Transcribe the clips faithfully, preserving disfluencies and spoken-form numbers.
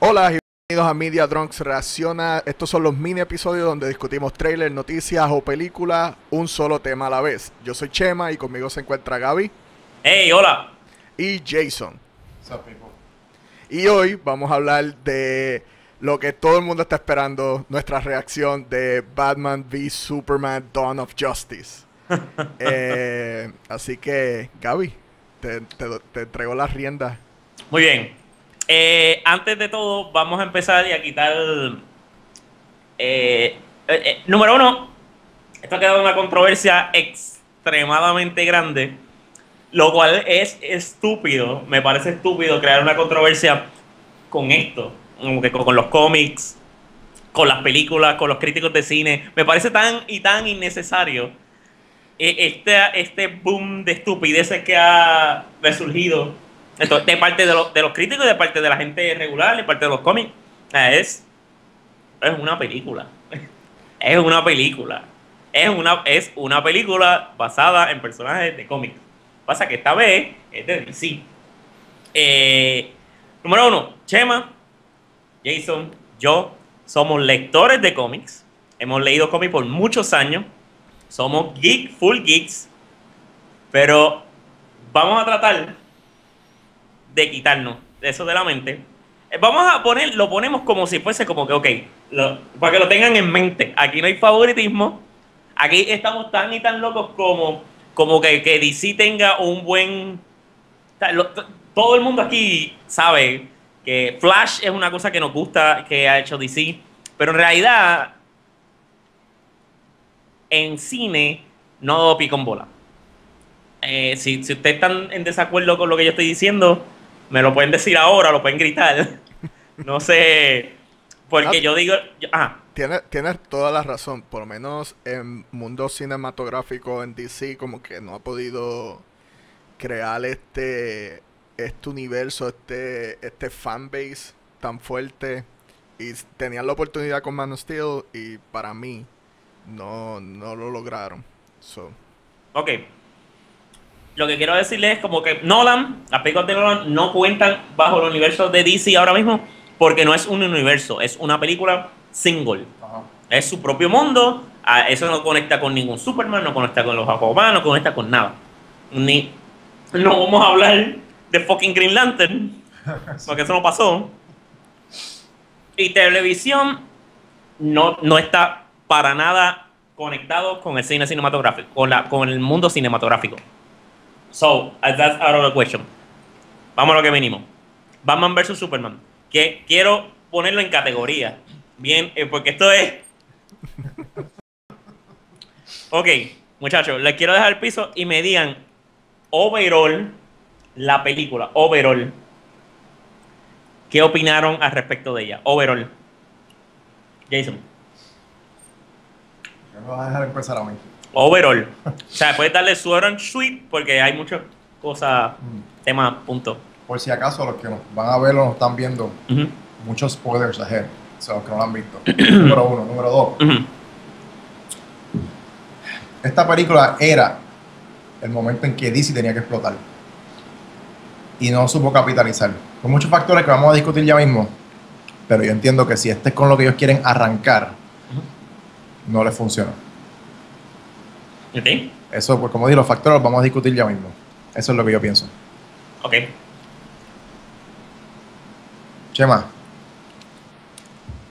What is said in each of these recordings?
Hola y bienvenidos a Media Drunks Reacciona. Estos son los mini episodios donde discutimos trailers, noticias o películas, un solo tema a la vez. Yo soy Chema y conmigo se encuentra Gaby. Hey, hola. Y Jason. What's up, people? Y hoy vamos a hablar de lo que todo el mundo está esperando, nuestra reacción de Batman v Superman: Dawn of Justice. eh, así que, Gaby, te, te, te entrego las riendas. Muy bien. Eh, antes de todo, vamos a empezar y a quitar... Eh, eh, eh, número uno, esto ha quedado una controversia extremadamente grande, lo cual es estúpido, me parece estúpido crear una controversia con esto, como que con, con los cómics, con las películas, con los críticos de cine. Me parece tan y tan innecesario eh, este, este boom de estupideces que ha resurgido. Entonces, de parte de los, de los críticos, de parte de la gente regular, de parte de los cómics, es, es una película. Es una película. Es una, es una película basada en personajes de cómics. Pasa que esta vez es de D C. Eh, número uno, Chema, Jason, yo somos lectores de cómics. Hemos leído cómics por muchos años. Somos geek, full geeks. Pero vamos a tratar de quitarnos eso de la mente. Vamos a poner, lo ponemos como si fuese como que, ok, lo, para que lo tengan en mente. Aquí no hay favoritismo. Aquí estamos tan y tan locos como, como que, que D C tenga un buen... Lo, todo el mundo aquí sabe que Flash es una cosa que nos gusta, que ha hecho D C. Pero en realidad, en cine, no pico en bola. Eh, si, si ustedes están en desacuerdo con lo que yo estoy diciendo, me lo pueden decir ahora, lo pueden gritar. No sé, porque no, yo digo... Yo, ajá. Tienes, tienes toda la razón. Por lo menos en mundo cinematográfico, en D C, como que no ha podido crear este, este universo, este, este fanbase tan fuerte. Y tenían la oportunidad con Man of Steel y para mí no, no lo lograron. So. Ok. Lo que quiero decirles es como que Nolan, las películas de Nolan no cuentan bajo el universo de D C ahora mismo porque no es un universo, es una película single. Ajá. Es su propio mundo, eso no conecta con ningún Superman, no conecta con los Aquaman, no conecta con nada. Ni, no vamos a hablar de fucking Green Lantern, porque eso no pasó. Y televisión no, no está para nada conectado con el cine cinematográfico, con, la, con el mundo cinematográfico. So, that's out of the question. Vamos a lo que venimos. Batman versus Superman. Que quiero ponerlo en categoría. Bien, eh, porque esto es... Ok, muchachos, les quiero dejar el piso y me digan overall la película. Overall. ¿Qué opinaron al respecto de ella? Overall. Jason. Yo me voy a dejar empezar a mí. Overall. O sea, puedes darle su orange suite porque hay muchas cosas, mm. temas, punto. Por si acaso los que nos van a ver o nos están viendo, uh-huh. muchos spoilers ahead. O sea, los que no lo han visto. Número uno. Número dos. Uh-huh. Esta película era el momento en que D C tenía que explotar. Y no supo capitalizar. Con muchos factores que vamos a discutir ya mismo. Pero yo entiendo que si este es con lo que ellos quieren arrancar, uh-huh. no les funciona. Okay. Eso, pues como dije, los factores los vamos a discutir ya mismo. Eso es lo que yo pienso. Ok. Chema,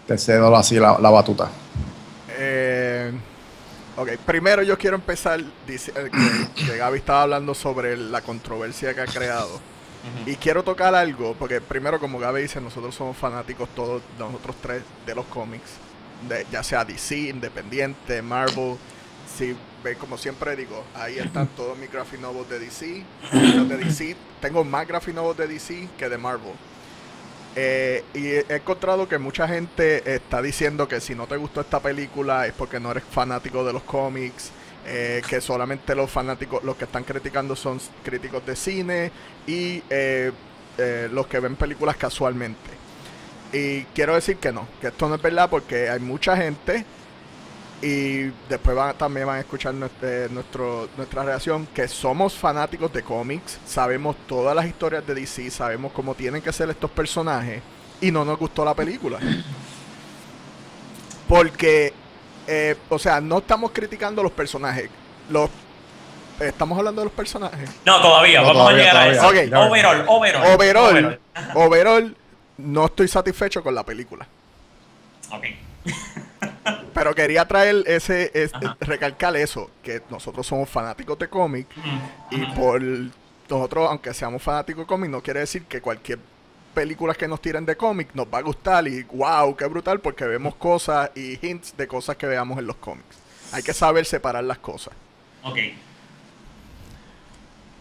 te cedo así la, la batuta. Eh, ok, primero yo quiero empezar diciendo que, que Gaby estaba hablando sobre la controversia que ha creado. Uh-huh. Y quiero tocar algo, porque primero, como Gaby dice, nosotros somos fanáticos todos, nosotros tres, de los cómics. De, ya sea D C, Independiente, Marvel... Sí, como siempre digo, ahí están todos mis graphic novels de D C. Los de D C, tengo más graphic novels de D C que de Marvel. Eh, y he encontrado que mucha gente está diciendo que si no te gustó esta película es porque no eres fanático de los cómics, eh, que solamente los fanáticos, los que están criticando son críticos de cine y eh, eh, los que ven películas casualmente. Y quiero decir que no, que esto no es verdad porque hay mucha gente... Y después van, también van a escuchar nuestro, nuestro, nuestra reacción, que somos fanáticos de cómics, sabemos todas las historias de D C, sabemos cómo tienen que ser estos personajes y no nos gustó la película. Porque, eh, o sea, no estamos criticando a los personajes. Los, ¿estamos hablando de los personajes? No, todavía. No, vamos todavía, a llegar todavía. a eso. Okay. Overall, overall. Overall, overall. overall, no estoy satisfecho con la película. Ok. Pero quería traer ese, es, recalcar eso, que nosotros somos fanáticos de cómic, mm, y por nosotros, aunque seamos fanáticos de cómic, no quiere decir que cualquier película que nos tiren de cómic nos va a gustar y wow, qué brutal, porque vemos cosas y hints de cosas que veamos en los cómics. Hay que saber separar las cosas. Ok.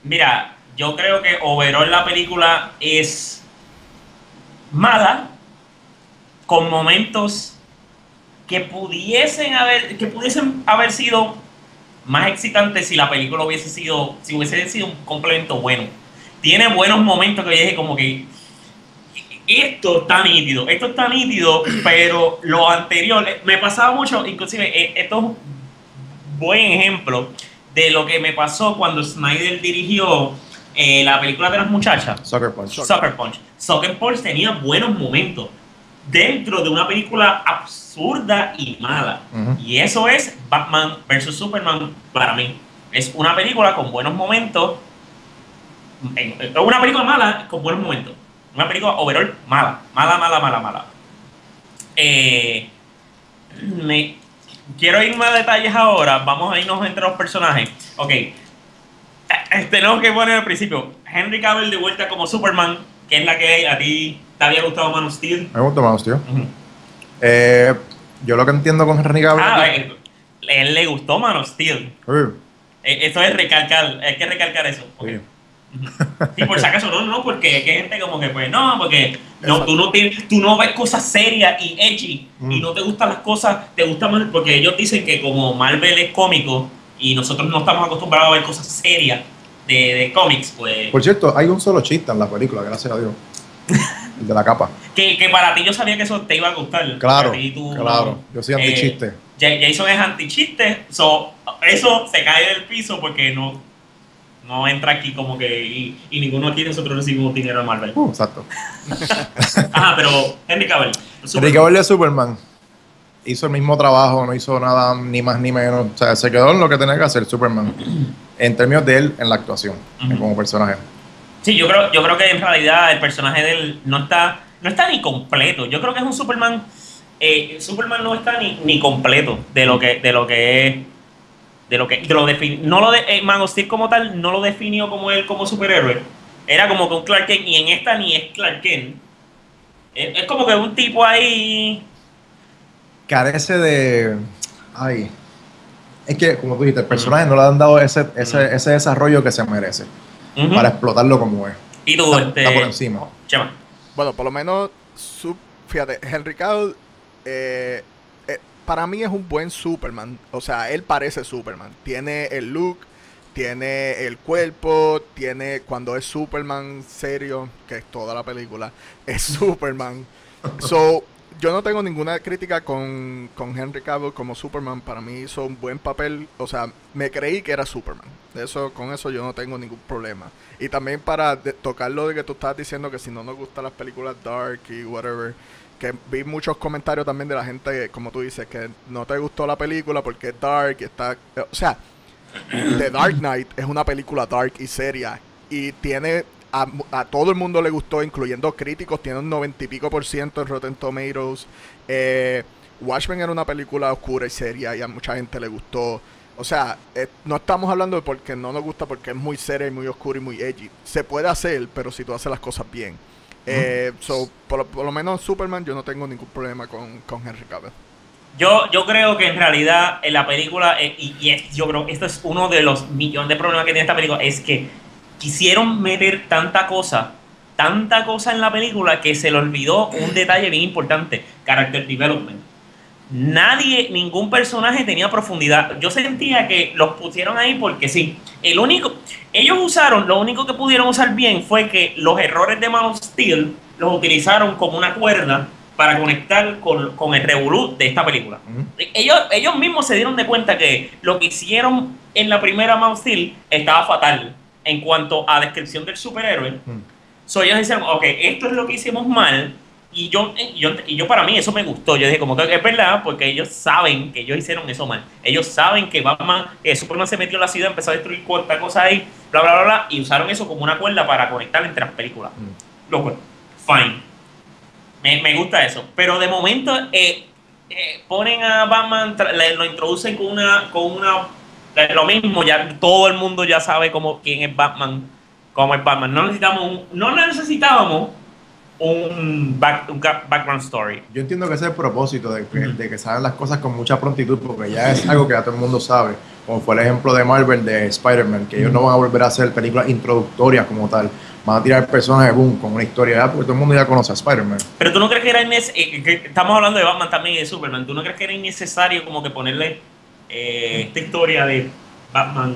Mira, yo creo que overall la película es mala, con momentos que pudiesen haber, que pudiesen haber sido más excitantes si la película hubiese sido, si hubiese sido un complemento bueno. Tiene buenos momentos que yo dije como que esto está nítido, esto está nítido, pero lo anterior me pasaba mucho, inclusive esto es un buen ejemplo de lo que me pasó cuando Snyder dirigió eh, la película de las muchachas. Sucker Punch. Sucker Punch. Sucker Punch tenía buenos momentos dentro de una película absurda y mala. Uh-huh. Y eso es Batman versus Superman para mí. Es una película con buenos momentos. Es una película mala con buenos momentos. Una película overall mala. Mala, mala, mala, mala. Eh, me, quiero ir más detalles ahora. Vamos a irnos entre los personajes. Ok. Tenemos que poner al principio. Henry Cavill de vuelta como Superman, que es la que a ti... ¿Te había gustado Man of Steel? Me gustó Man of Steel. Uh-huh. eh, yo lo que entiendo con Henry Cavill... Ah, él, él le gustó Man of Steel. Uh. Eh, esto es recalcar, hay que recalcar eso. Okay. Uh-huh. Sí, por si acaso, no, no, porque hay gente como que pues no, porque no, tú, no tienes, tú no ves cosas serias y edgy, uh-huh, y no te gustan las cosas, te gusta más, porque ellos dicen que como Marvel es cómico y nosotros no estamos acostumbrados a ver cosas serias de, de cómics, pues... Por cierto, hay un solo chiste en la película, gracias a Dios. El de la capa. Que, que para ti yo sabía que eso te iba a gustar. Claro, tú, claro. Yo soy antichiste. Eh, Jason es antichiste. So, eso se cae del piso porque no, no entra aquí como que... Y, y ninguno aquí nosotros recibimos dinero de Marvel. Uh, exacto. Ajá, pero Henry Cavill. Henry Cavill de Superman. Hizo el mismo trabajo, no hizo nada ni más ni menos. O sea, se quedó en lo que tenía que hacer Superman. En términos de él, en la actuación, uh-huh, como personaje. Sí, yo creo, yo creo que en realidad el personaje de él no está, no está ni completo. Yo creo que es un Superman, eh, Superman no está ni, ni completo de lo que, de lo que es, de lo que, de lo no lo de, eh, Man of Steel como tal no lo definió como él como superhéroe. Era como con Clark Kent y en esta ni es Clark Kent. Es, es como que un tipo ahí carece de, ay, es que como tú dijiste, el personaje, uh-huh, no le han dado ese, ese, uh-huh, ese desarrollo que se merece. Uh-huh. Para explotarlo como es. Y tú, está, este... está por encima. Chema. Bueno, por lo menos, su... fíjate, Henry Cavill, eh, eh, para mí es un buen Superman. O sea, él parece Superman. Tiene el look, tiene el cuerpo, tiene cuando es Superman serio, que es toda la película, es Superman. So, yo no tengo ninguna crítica con, con Henry Cavill como Superman. Para mí hizo un buen papel. O sea, me creí que era Superman. Eso, con eso yo no tengo ningún problema. Y también para de, tocar lo de que tú estabas diciendo que si no nos gustan las películas dark y whatever, que vi muchos comentarios también de la gente que, como tú dices, que no te gustó la película porque es dark y está... O sea, The Dark Knight es una película dark y seria y tiene... A, a todo el mundo le gustó, incluyendo críticos. Tiene un noventa y pico por ciento en Rotten Tomatoes. eh, Watchmen era una película oscura y seria y a mucha gente le gustó. O sea, eh, no estamos hablando de porque no nos gusta, porque es muy seria y muy oscura y muy edgy. Se puede hacer, pero si tú haces las cosas bien. Eh, mm. so, por, por lo menos Superman, yo no tengo ningún problema con, con Henry Cavill. Yo, yo creo que en realidad en la película, eh, y, y es, yo creo que esto es uno de los millones de problemas que tiene esta película, es que quisieron meter tanta cosa, tanta cosa en la película que se le olvidó un detalle bien importante, character development. Nadie, ningún personaje tenía profundidad. Yo sentía que los pusieron ahí porque sí. El único, ellos usaron, lo único que pudieron usar bien fue que los errores de Man of Steel los utilizaron como una cuerda para conectar con, con el revolú de esta película. Uh-huh. Ellos, ellos mismos se dieron de cuenta que lo que hicieron en la primera Man of Steel estaba fatal en cuanto a descripción del superhéroe. Uh-huh. So ellos dijeron, ok, esto es lo que hicimos mal, Y yo, y yo, y yo para mí eso me gustó. Yo dije, como que es verdad, porque ellos saben que ellos hicieron eso mal. Ellos saben que Batman, eh, Superman se metió en la ciudad, empezó a destruir cuantas cosas ahí, bla, bla, bla, bla, y usaron eso como una cuerda para conectar entre las películas. Mm. Lo cual, fine. Me, me gusta eso. Pero de momento eh, eh, ponen a Batman, le, lo introducen con una, con una... Lo mismo, ya todo el mundo ya sabe cómo, quién es Batman, cómo es Batman. No necesitamos un, no necesitábamos un, back, un background story. Yo entiendo que ese es el propósito de que, mm. de que salgan las cosas con mucha prontitud, porque ya es algo que ya todo el mundo sabe. Como fue el ejemplo de Marvel, de Spider-Man, que ellos mm. no van a volver a hacer películas introductorias como tal. Van a tirar personajes, boom, con una historia, ¿verdad? Porque todo el mundo ya conoce a Spider-Man. Pero tú no crees que era innecesario, eh, estamos hablando de Batman también y de Superman, ¿tú no crees que era innecesario como que ponerle eh, esta historia de Batman?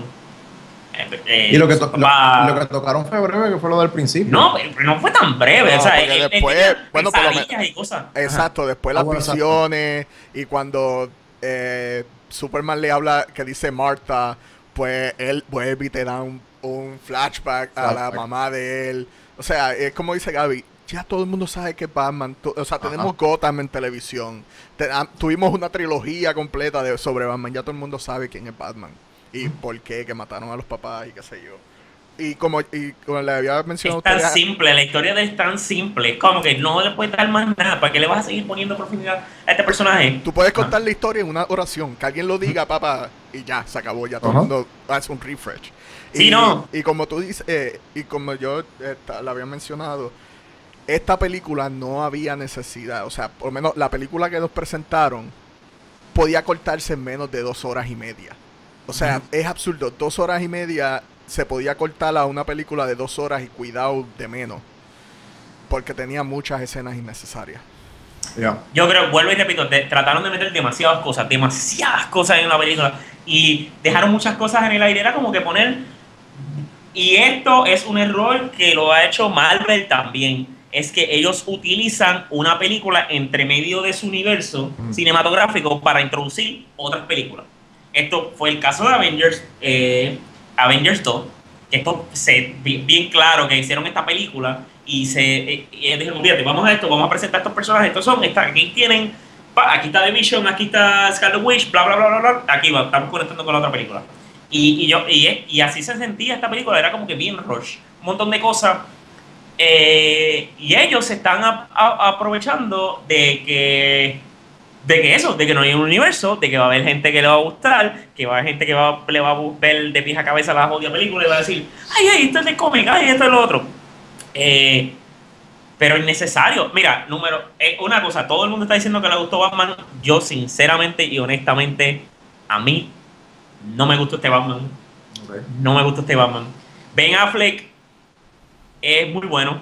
Eh, eh, y lo que, to papá... lo que tocaron fue breve, que fue lo del principio. No, pero no fue tan breve. No, o sea, después, él, él bueno, por lo menos, y cosas. Exacto, después las visiones y cuando eh, Superman le habla, que dice Martha, pues él vuelve y te da un un flashback a la mamá de él. O sea, es como dice Gaby, ya todo el mundo sabe que Batman, o sea, tenemos Ajá. Gotham en televisión, Te, a, tuvimos una trilogía completa de, sobre Batman, ya todo el mundo sabe quién es Batman y por qué, que mataron a los papás y qué sé yo. Y como, y como le había mencionado, es tan ustedes, simple, la historia de es tan simple, como que no le puedes dar más nada. ¿Para qué le vas a seguir poniendo profundidad a este personaje? Tú puedes contar no. la historia en una oración, que alguien lo diga, papá, y ya, se acabó, ya todo el mundo hace un refresh. Sí, y, no. y como tú dices, eh, y como yo eh, la había mencionado, esta película no había necesidad. O sea, por lo menos la película que nos presentaron podía cortarse en menos de dos horas y media. O sea, mm. es absurdo. Dos horas y media se podía cortar a una película de dos horas y cuidado de menos. Porque tenía muchas escenas innecesarias. Yeah. Yo creo, vuelvo y repito, te, trataron de meter demasiadas cosas, demasiadas cosas en la película. Y dejaron muchas cosas en el aire. Era como que poner... Y esto es un error que lo ha hecho Marvel también. Es que ellos utilizan una película entre medio de su universo mm. cinematográfico para introducir otras películas. Esto fue el caso de Avengers, eh, Avengers dos. Esto se bien claro que hicieron esta película y se eh, y dijeron, fíjate, vamos a esto, vamos a presentar a estos personajes. Estos son, esta, aquí tienen, pa, aquí está The Vision, aquí está Scarlet Witch, bla, bla, bla, bla, bla. Aquí va, estamos conectando con la otra película. Y, y, yo, y, y así se sentía esta película, era como que bien rush, un montón de cosas. Eh, y ellos se están a, a, aprovechando de que, de que eso, de que no hay un universo, de que va a haber gente que le va a gustar, que va a haber gente que va, le va a ver de pies a cabeza la jodida película y va a decir, ay, ay, esto es de cómic, ay, esto es lo otro. Eh, pero innecesario. Mira, número, eh, una cosa, todo el mundo está diciendo que le gustó Batman. Yo sinceramente y honestamente, a mí no me gustó este Batman. Okay. No me gustó este Batman. Ben Affleck es muy bueno.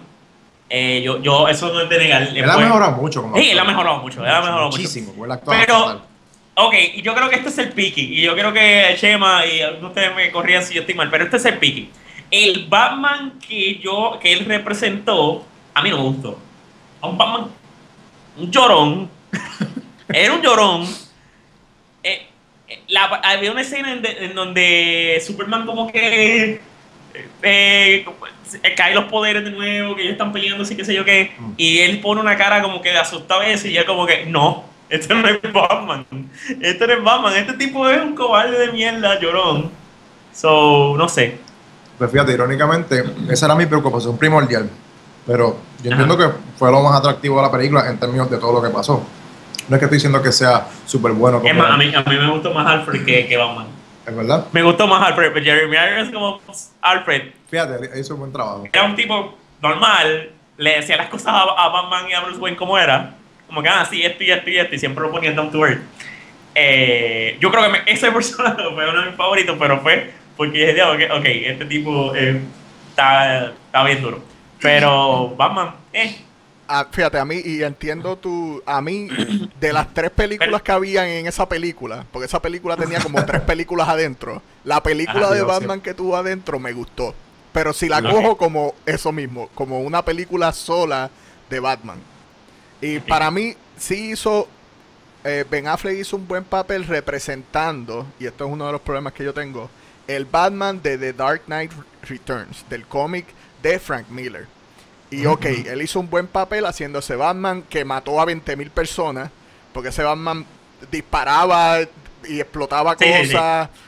Eh, yo, yo, eso no es de negar. Él ha mejorado mucho. Como sí, él ha mejorado mucho. mucho él ha mejorado muchísimo. Mucho. Muchísimo. Pero, ok, yo creo que este es el piqui. Y yo creo que Chema y ustedes me corrían si yo estoy mal. Pero este es el piqui. El Batman que yo, que él representó, a mí no me gustó. A un Batman, un llorón. Era un llorón. Eh, La, había una escena en, de, en donde Superman como que eh, cae los poderes de nuevo, que ellos están peleando, así que sé yo qué, mm. y él pone una cara como que de asustado y ya como que, no, este no es Batman, este no es Batman, este tipo es un cobarde de mierda, llorón. So, no sé. Pues fíjate, irónicamente, esa era mi preocupación primordial, pero yo Ajá. entiendo que fue lo más atractivo de la película en términos de todo lo que pasó. No es que estoy diciendo que sea súper bueno. Es más, a mí, a mí me gustó más Alfred que, que Batman. ¿Es verdad? Me gustó más Alfred, pero Jeremy Irons como Alfred. Fíjate, hizo un buen trabajo. Era un tipo normal, le decía las cosas a, a Batman y a Bruce Wayne como era. Como que, ah, sí, esto y esto y esto, y siempre lo ponía down to earth. Eh, yo creo que me, ese personaje fue uno de mis favoritos, pero fue porque dije, okay, ok, este tipo está eh, bien duro. Pero Batman, eh. Ah, fíjate, a mí, y entiendo tú, a mí, de las tres películas que habían en esa película, porque esa película tenía como tres películas adentro, la película Ajá, de Batman sí. que tuvo adentro me gustó, pero si la no, cojo como eso mismo, como una película sola de Batman. Y okay. para mí, sí hizo, eh, Ben Affleck hizo un buen papel representando, y esto es uno de los problemas que yo tengo, el Batman de The Dark Knight Returns, del cómic de Frank Miller. Y ok, él hizo un buen papel haciéndose Batman que mató a veinte mil personas, porque ese Batman disparaba y explotaba sí, cosas. Sí, sí.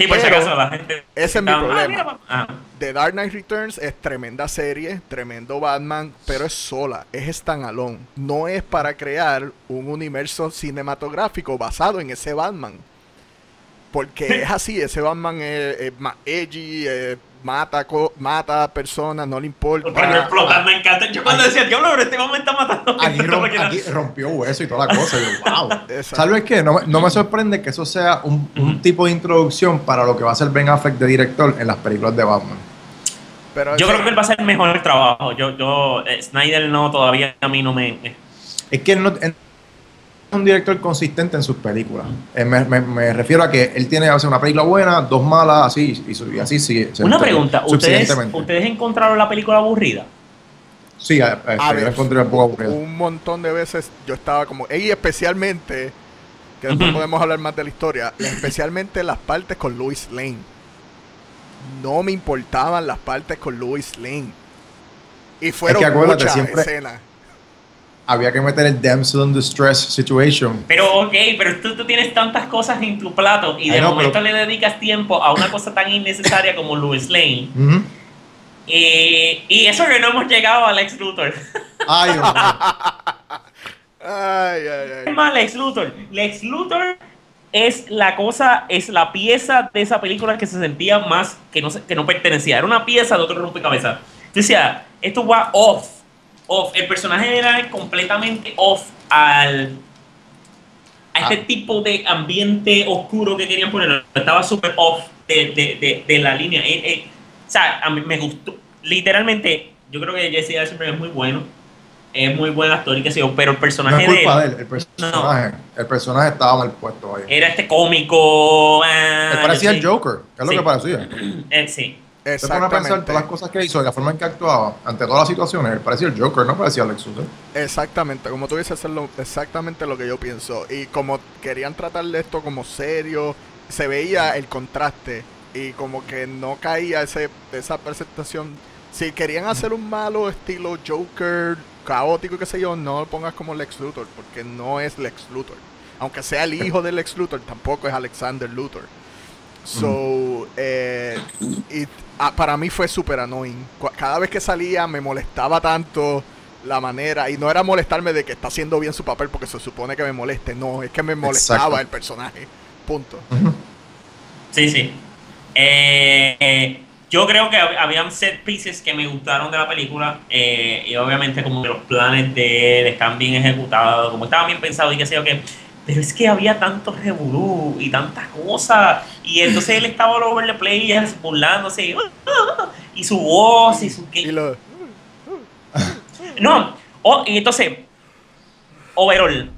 Sí, por si acaso la gente... Ese es mi problema. Ah, mira, The Dark Knight Returns es tremenda serie, tremendo Batman, pero es sola, es standalone. No es para crear un universo cinematográfico basado en ese Batman. Porque sí. es así, ese Batman es, es más edgy, es... Mata, co mata personas, no le importa. Por ejemplo, me encanta. Yo cuando decía, diablo, pero este hombre está matando. Aquí, romp aquí rompió hueso y toda la cosa. Yo, wow. ¿Sabes qué? No, no me sorprende que eso sea un, un uh-huh. tipo de introducción para lo que va a ser Ben Affleck de director en las películas de Batman. Pero yo creo que él va a hacer mejor el trabajo. Yo, yo, eh, Snyder no, todavía a mí no me... Eh. Es que él no... Él un director consistente en sus películas. Eh, me, me, me refiero a que él tiene a veces una película buena, dos malas, así, y, y así sigue. Una pregunta, ¿ustedes, ¿ustedes encontraron la película aburrida? Sí, a, a, a ver, yo la encontré un poco aburrida. Un montón de veces yo estaba como, y especialmente, que no podemos hablar más de la historia, especialmente las partes con Lois Lane. No me importaban las partes con Lois Lane. Y fueron es que muchas siempre... escenas. Había que meter el damsel in distress situation. Pero ok, pero tú, tú tienes tantas cosas en tu plato y de know, momento pero... le dedicas tiempo a una cosa tan innecesaria como Lois Lane. Mm-hmm. eh, y eso que no hemos llegado a Lex Luthor. Ay, Dios mío. Ay, ay, ay. Es más, Lex Luthor. Lex Luthor es la cosa, es la pieza de esa película que se sentía más, que no, que no pertenecía. Era una pieza de otro rompecabezas. Decía, esto va off. Off. El personaje era completamente off al, a este ah. tipo de ambiente oscuro que querían poner. Estaba súper off de, de, de, de la línea. Eh, eh, o sea, a mí me gustó. Literalmente, yo creo que Jesse siempre es muy bueno. Es muy buen actor y qué sé yo, pero el personaje no es culpa de él. De él el, personaje, no. el personaje estaba mal puesto ahí. Era este cómico. Ah, él parecía sí. el Joker, que es sí. lo que parecía. Eh, sí. Se pone a pensar todas las cosas que hizo y la forma en que actuaba ante todas las situaciones. Él parecía el Joker, no parecía Lex Luthor. Exactamente, como tú dices, hacerlo exactamente lo que yo pienso. Y como querían tratar de esto como serio, se veía el contraste y como que no caía ese, esa presentación. Si querían hacer un malo estilo Joker, caótico y qué sé yo, no lo pongas como Lex Luthor, porque no es Lex Luthor. Aunque sea el hijo de Lex Luthor, tampoco es Alexander Luthor. So, eh, it, ah, para mí fue súper annoying. Cada vez que salía me molestaba tanto la manera. Y no era molestarme de que está haciendo bien su papel porque se supone que me moleste. No, es que me molestaba Exacto. el personaje. Punto. Sí, sí. Eh, eh, yo creo que habían set pieces que me gustaron de la película. Eh, y obviamente como que los planes de él están bien ejecutados, como estaban bien pensados y qué sé yo qué. Pero es que había tanto revolú y tantas cosas. Y entonces él estaba all over the place burlándose. Y su voz y su... Y lo... No. Oh, y entonces, overall,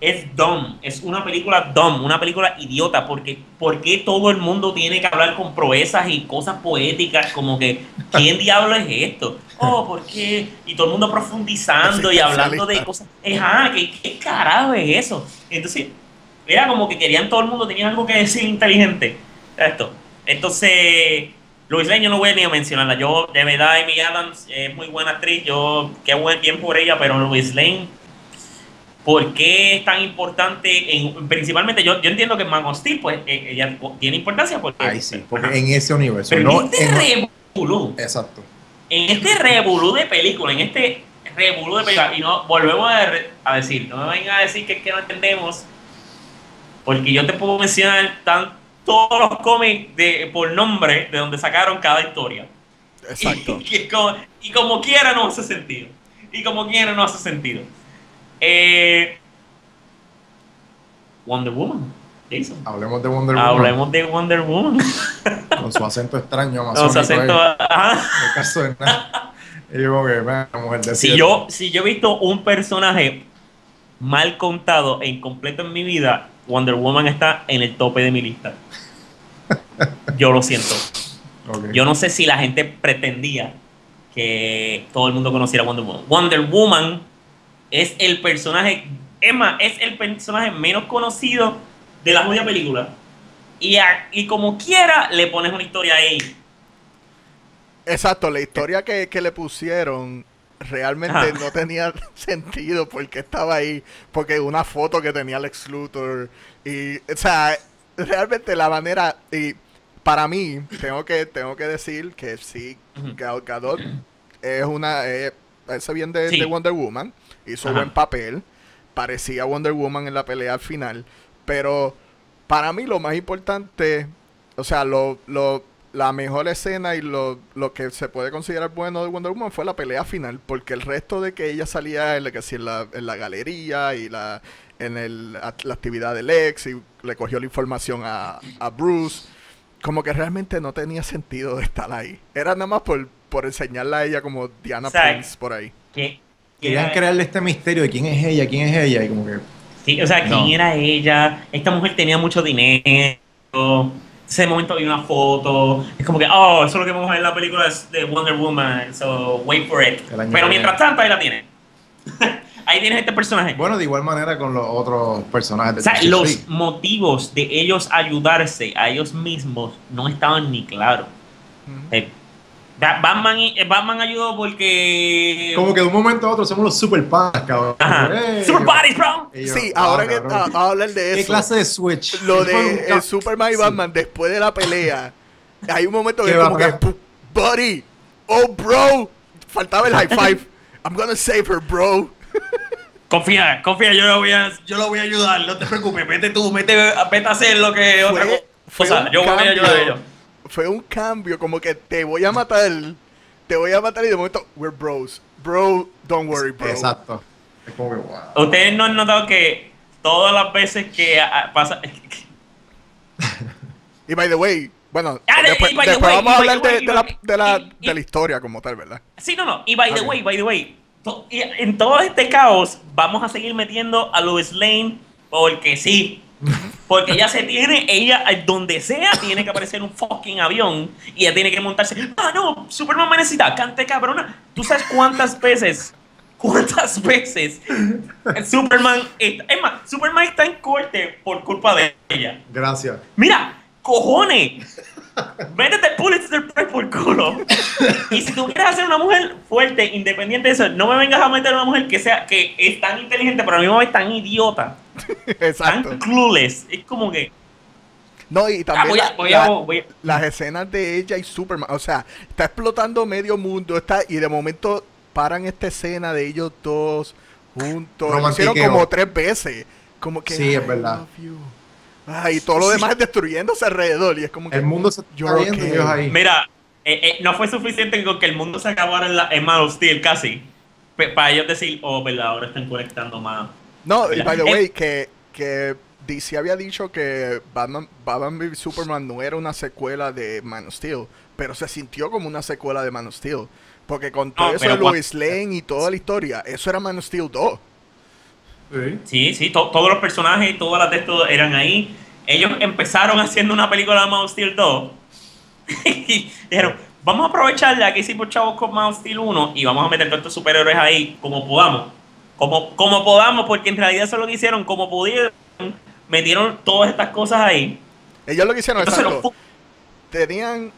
es dumb. Es una película dumb, una película idiota. Porque, porque todo el mundo tiene que hablar con proezas y cosas poéticas. Como que, ¿quién diablo es esto? Oh, ¿por qué? Y todo el mundo profundizando y hablando de cosas. Ajá, ¿qué, qué carajo es eso? Entonces, era como que querían, todo el mundo tenía algo que decir inteligente. Esto. Entonces, Lois Lane yo no voy ni a mencionarla. Yo, de verdad, Amy Adams es muy buena actriz. Yo, qué buen bien por ella, pero Lois Lane, ¿por qué es tan importante? En, principalmente, yo, yo entiendo que en Man of Steel, pues, ella tiene importancia. Porque, Ay, sí, porque ajá. en ese universo. Pero no, en este revolú. Exacto. En este revolú de película, en este... revolú de película, y no volvemos a, re, a decir, no me vengan a decir que es que no entendemos, porque yo te puedo mencionar tan, todos los cómics de, por nombre de donde sacaron cada historia. Exacto. Y, y, como, y como quiera no hace sentido. Y como quiera no hace sentido. Eh, Wonder Woman. Jason. Hablemos de Wonder Woman. Hablemos de Wonder Woman. Con su acento extraño, amazónico. Con su acento... En caso de nada. Y yo, okay, man, mujer de si, yo, si yo he visto un personaje mal contado e incompleto en mi vida, Wonder Woman está en el tope de mi lista. Yo lo siento. Okay. Yo no sé si la gente pretendía que todo el mundo conociera Wonder Woman. Wonder Woman es el personaje, Emma, es el personaje menos conocido de la jodida película. Y, a, y como quiera, le pones una historia ahí. Exacto, la historia que, que le pusieron realmente ah. no tenía sentido porque estaba ahí, porque una foto que tenía Lex Luthor y, o sea, realmente la manera, y para mí, tengo que, tengo que decir que sí, Gal Gadot es una, eh, ese bien de, sí. de Wonder Woman, hizo Ajá. buen papel, parecía Wonder Woman en la pelea al final, pero para mí lo más importante, o sea, lo, lo la mejor escena y lo, lo que se puede considerar bueno de Wonder Woman fue la pelea final, porque el resto de que ella salía en la, que sí, en la, en la galería y la en el, la actividad de Lex y le cogió la información a, a Bruce, como que realmente no tenía sentido de estar ahí. Era nada más por, por enseñarla a ella como Diana Exacto. Prince por ahí. ¿Qué? Querían crearle este misterio de quién es ella, quién es ella y como que... Sí, o sea, ¿quién no. era ella? Esta mujer tenía mucho dinero... Ese momento había una foto, es como que, oh, eso es lo que vamos a ver en la película de Wonder Woman, so wait for it. Pero mientras tanto, ahí la tienes. Ahí tienes este personaje. Bueno, de igual manera con los otros personajes. O sea, los motivos de ellos ayudarse a ellos mismos no estaban ni claros. Uh-huh. eh, Batman, Batman ayudó porque... Como que de un momento a otro somos los super panas, cabrón. Hey, super buddies, bro. Yo, sí, ah, ahora cabrón. que está, a hablar de eso. ¿Qué clase de switch? Lo de el Superman y Batman sí. después de la pelea. Hay un momento que es como que... Buddy, oh, bro. Faltaba el high five. I'm gonna save her, bro. Confía, confía, yo lo voy a, yo lo voy a ayudar. No te preocupes, vete tú, vete, vete a hacer lo que... Fue, otra fue cosa. Yo voy a ayudar a ellos. Fue un cambio, como que te voy a matar, te voy a matar y de momento, we're bros. Bro, don't worry, bro. Exacto. Ustedes no han notado que todas las veces que a, pasa... Y by the way, bueno, ah, después, y by después the way, vamos a hablar way, de, de, la, de, la, y, y, de la historia como tal, ¿verdad? Sí, no, no. Y by okay. the way, by the way, to, y, en todo este caos vamos a seguir metiendo a Lois Lane porque sí. Porque ella se tiene, ella donde sea tiene que aparecer un fucking avión y ella tiene que montarse. Ah, no, Superman me necesita, cante cabrona. ¿Tú sabes cuántas veces? ¿Cuántas veces? Superman está, es más, Superman está en corte por culpa de ella. Gracias. Mira, cojones. Métete el Pulitzer Prize por culo. Y si tú quieres hacer una mujer fuerte, independiente de eso, no me vengas a meter una mujer que sea, que es tan inteligente, pero al mismo vez tan idiota. Exacto. Tan clueless. Es como que... No, y también ah, voy a, la, voy a, voy a... las escenas de ella y Superman. O sea, está explotando medio mundo. Está, y de momento paran esta escena de ellos dos juntos. Lo hicieron como tres veces. Como que... Sí, es verdad. Ah, y todo lo demás sí. destruyéndose alrededor. Y es como que el mundo se está viendo okay. ellos ahí. Mira, eh, eh, no fue suficiente con que el mundo se acabara en, la, en Man of Steel casi. P para ellos decir, oh, verdad, ahora están conectando más. No, y by the way, que, que D C había dicho que Batman, Batman v Superman no era una secuela de Man of Steel, pero se sintió como una secuela de Man of Steel. Porque con todo no, eso de Lois Lane y toda la historia, eso era Man of Steel dos. Sí, sí, sí to todos los personajes y todas las textos eran ahí. Ellos empezaron haciendo una película de Man of Steel dos. Y dijeron, vamos a aprovechar la que hicimos chavos con Man of Steel uno y vamos a meter todos estos superhéroes ahí como podamos. Como, como podamos, porque en realidad eso es lo que hicieron, como pudieron, metieron todas estas cosas ahí. Ellos lo que hicieron, Entonces, exacto, tenían,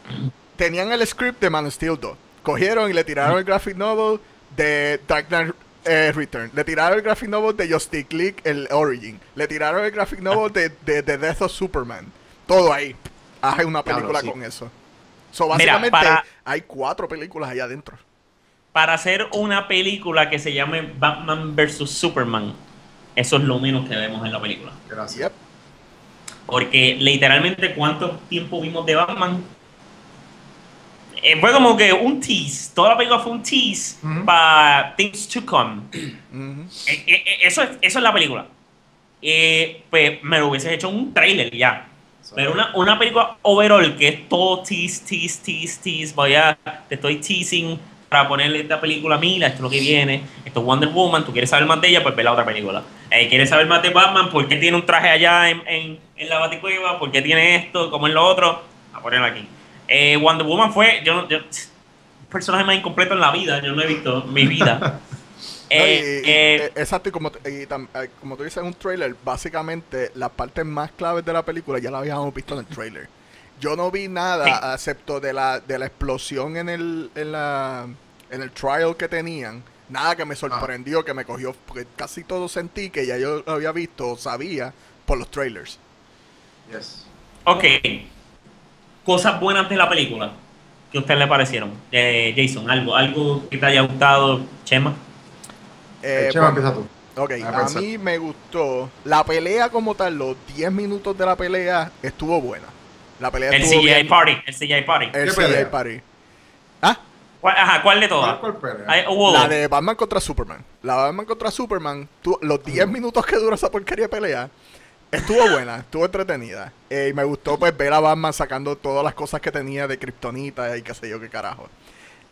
tenían el script de Man of Steel dos, cogieron y le tiraron el graphic novel de Dark Knight eh, Return, le tiraron el graphic novel de Justice League, el Origin, le tiraron el graphic novel de The de, de Death of Superman, todo ahí, haz una película claro, sí. con eso. So, básicamente, Mira, para... hay cuatro películas allá adentro. Para hacer una película que se llame Batman v Superman, eso es lo menos que vemos en la película. Gracias. Porque literalmente, ¿cuánto tiempo vimos de Batman? Eh, fue como que un tease. Toda la película fue un tease uh-huh. para Things to Come. Uh-huh. eh, eh, eso, es, eso es la película. Eh, pues me lo hubiese hecho un trailer ya. Pero una, una película overall que es todo tease, tease, tease, tease. Vaya, te estoy teasing. Para ponerle esta película, mira, esto es lo que viene, esto es Wonder Woman, tú quieres saber más de ella, pues ve la otra película. Eh, ¿Quieres saber más de Batman? ¿Por qué tiene un traje allá en, en, en la Baticueva? ¿Por qué tiene esto? ¿Cómo es lo otro? A ponerlo aquí. Eh, Wonder Woman fue, yo, yo, un personaje más incompleto en la vida, yo no he visto en mi vida. eh, no, y, eh, y, exacto, y como, y tam, como tú dices en un trailer, básicamente las partes más claves de la película ya las habíamos visto en el trailer. Yo no vi nada, sí. excepto de la, de la explosión en el, en la, en el trial que tenían, nada que me sorprendió, ah. que me cogió, porque casi todo sentí que ya yo lo había visto o sabía por los trailers. Yes. Ok. Cosas buenas de la película que a usted le parecieron. Eh, Jason, algo algo que te haya gustado, Chema. Eh, Chema, bueno, empieza tú. Ok, a, a mí me gustó. La pelea como tal, los diez minutos de la pelea estuvo buena. La pelea el estuvo C G I Party, el C G I Party. El C G I Party. ¿Ah? ¿Cuál, ajá, ¿cuál de todas? ¿Cuál, cuál Ay, oh, oh. La de Batman contra Superman. La de Batman contra Superman, tú, los diez minutos que dura esa porquería de pelea, estuvo buena, estuvo entretenida. Eh, y me gustó pues ver a Batman sacando todas las cosas que tenía de Kryptonita y qué sé yo qué carajo.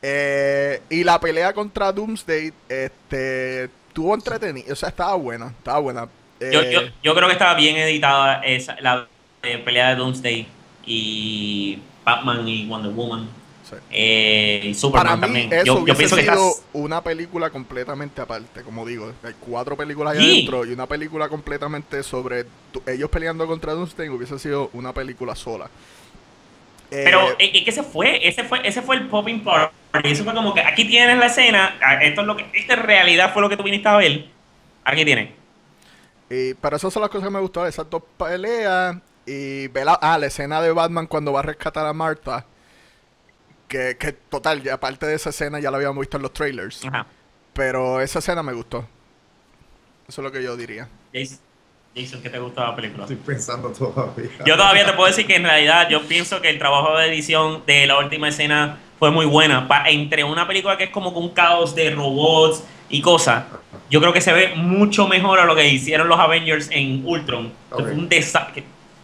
Eh, y la pelea contra Doomsday, este... estuvo entretenida, o sea, estaba buena, estaba buena. Eh, yo, yo, yo creo que estaba bien editada esa, la eh, pelea de Doomsday y Batman y Wonder Woman. Sí. Eh, y Superman para mí también. Eso yo, yo pienso que sido estás... una película completamente aparte, como digo. Hay cuatro películas allá sí. adentro y una película completamente sobre ellos peleando contra Doomsday hubiese sido una película sola. Eh, Pero es que ese fue, ese fue, ese fue el popping party. Eso fue como que aquí tienes la escena, esto es lo que, esta realidad fue lo que tú viniste a ver. Aquí tienes. Y para eso son las cosas que me gustaron, esas dos peleas y ver la, ah, la escena de Batman cuando va a rescatar a Martha. Que, que total, ya aparte de esa escena ya la habíamos visto en los trailers. Ajá. Pero esa escena me gustó. Eso es lo que yo diría. Jason, Jason, ¿qué te gustó de la película? Estoy pensando todavía. Yo todavía te puedo decir que en realidad yo pienso que el trabajo de edición de la última escena fue muy buena. Pa entre una película que es como un caos de robots y cosas, yo creo que se ve mucho mejor a lo que hicieron los Avengers en Ultron. Okay. Fue un desastre.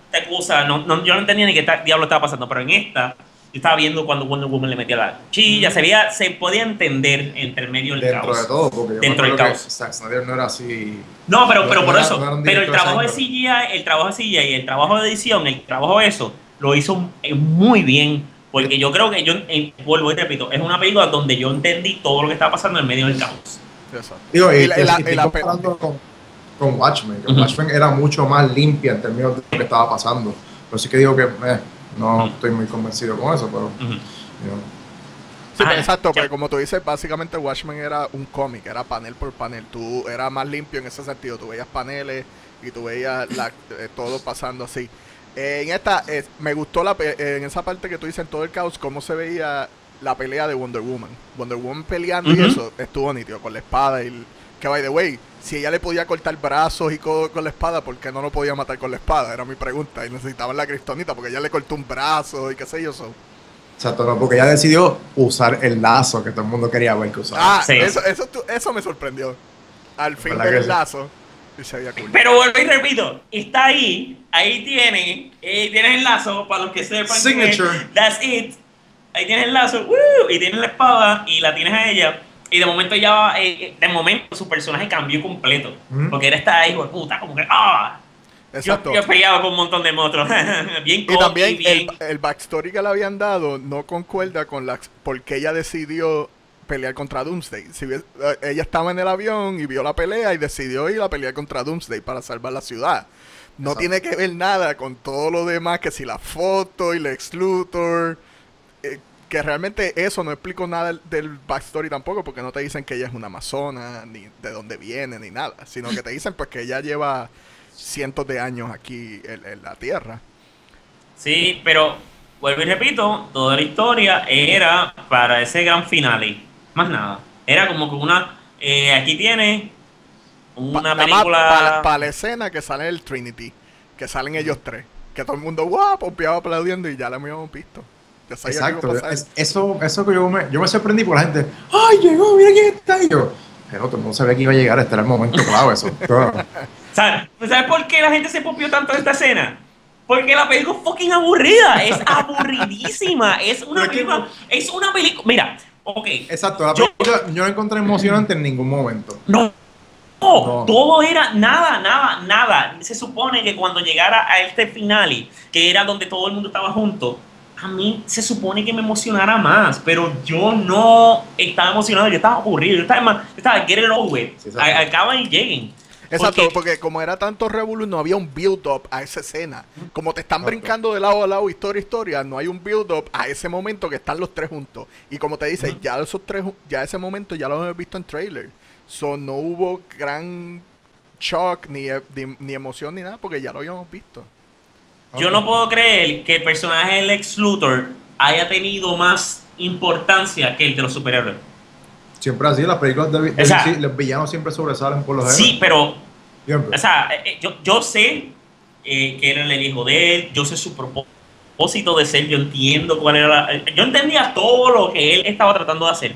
Esta cosa, no, no, yo no entendía ni qué diablo estaba pasando, pero en esta yo estaba viendo cuando Wonder Woman le metía la cuchilla. Se veía, se podía entender entre el medio del caos. Dentro de todo, porque yo dentro del caos. Zack Snyder no era así. No, pero, pero no por era, eso. No pero el trabajo de C G I, el trabajo de C G I, el trabajo de edición, el trabajo de eso, lo hizo muy bien. Porque yo creo que yo, en, vuelvo y repito, es una película donde yo entendí todo lo que estaba pasando en medio del caos. Exacto. Digo, y, y, la, y, la, y la, comparando con, con Watchmen, uh-huh. Watchmen era mucho más limpia en términos de lo que estaba pasando. Pero sí que digo que eh, no uh-huh. estoy muy convencido con eso, pero... Uh-huh. you know. Sí, ah, exacto, porque como tú dices, básicamente Watchmen era un cómic, era panel por panel. Tú era más limpio en ese sentido, tú veías paneles y tú veías la, eh, todo pasando así. Eh, en esta, eh, me gustó la pe en esa parte que tú dices en todo el caos, cómo se veía la pelea de Wonder Woman. Wonder Woman peleando uh-huh. y eso estuvo nítido, con la espada y el, que by the way, si ella le podía cortar brazos y codo con la espada, ¿por qué no lo podía matar con la espada? Era mi pregunta, y necesitaban la Kryptonita porque ella le cortó un brazo y qué sé yo. So. Exacto, no, porque ella decidió usar el lazo que todo el mundo quería ver que usara. Ah, sí. eso, eso, eso me sorprendió. Al fin del el lazo. Cool. Pero vuelvo y repito, está ahí, ahí tiene, eh, tienes el lazo, para los que sepan Signature. Que that's it, ahí tienes el lazo, woo, y tienes la espada y la tienes a ella, y de momento ya, eh, de momento su personaje cambió completo, mm-hmm. porque era esta hijo de puta, como que ah, exacto. Yo, yo peleaba con un montón de monstruos, bien Y también y bien. El, el backstory que le habían dado no concuerda con la, porque ella decidió pelear contra Doomsday. Si, uh, ella estaba en el avión y vio la pelea y decidió ir a pelear contra Doomsday para salvar la ciudad. No Exacto. tiene que ver nada con todo lo demás, que si la foto y Lex Luthor, eh, que realmente eso no explico nada del, del backstory tampoco, porque no te dicen que ella es una amazona, ni de dónde viene, ni nada, sino que te dicen pues que ella lleva cientos de años aquí en, en la Tierra. Sí, pero vuelvo y repito, toda la historia era para ese gran finale. Más nada. Era como que una... Eh, aquí tiene una pa película... Para pa la escena que sale el Trinity. Que salen ellos tres. Que todo el mundo, guau, pompeado aplaudiendo y ya la habíamos visto. Exacto. Es, eso, eso que yo me, yo me sorprendí por la gente. ¡Ay, llegó! ¡Mira quién está! Y yo, pero todo el mundo sabía que iba a llegar. Este era el momento clave. Eso. ¿Sabes? ¿Sabes por qué la gente se pompeó tanto de esta escena? Porque la película es fucking aburrida. Es aburridísima. Es una película... Es una película... Mira... Okay. Exacto, la yo, película yo no encontré emocionante en ningún momento. No, no, no, todo era nada, nada, nada. Se supone que cuando llegara a este finale, que era donde todo el mundo estaba junto, a mí se supone que me emocionara más, pero yo no estaba emocionado, yo estaba aburrido, yo estaba, yo estaba get it over, sí, I, acaban y lleguen. Exacto, porque, porque como era tanto revolú, no había un build-up a esa escena. Como te están okay. brincando de lado a lado, historia, historia, no hay un build-up a ese momento que están los tres juntos. Y como te dices, uh-huh. ya esos tres, ya ese momento ya lo hemos visto en trailer. So, no hubo gran shock, ni, ni, ni emoción, ni nada, porque ya lo habíamos visto. Okay. Yo no puedo creer que el personaje de Lex Luthor haya tenido más importancia que el de los superhéroes. Siempre así, las películas de, de o sea, D C, los villanos siempre sobresalen por los héroes. Sí, pero... Siempre. O sea, yo, yo sé eh, que era el hijo de él, yo sé su propósito de ser, yo entiendo cuál era la... Yo entendía todo lo que él estaba tratando de hacer,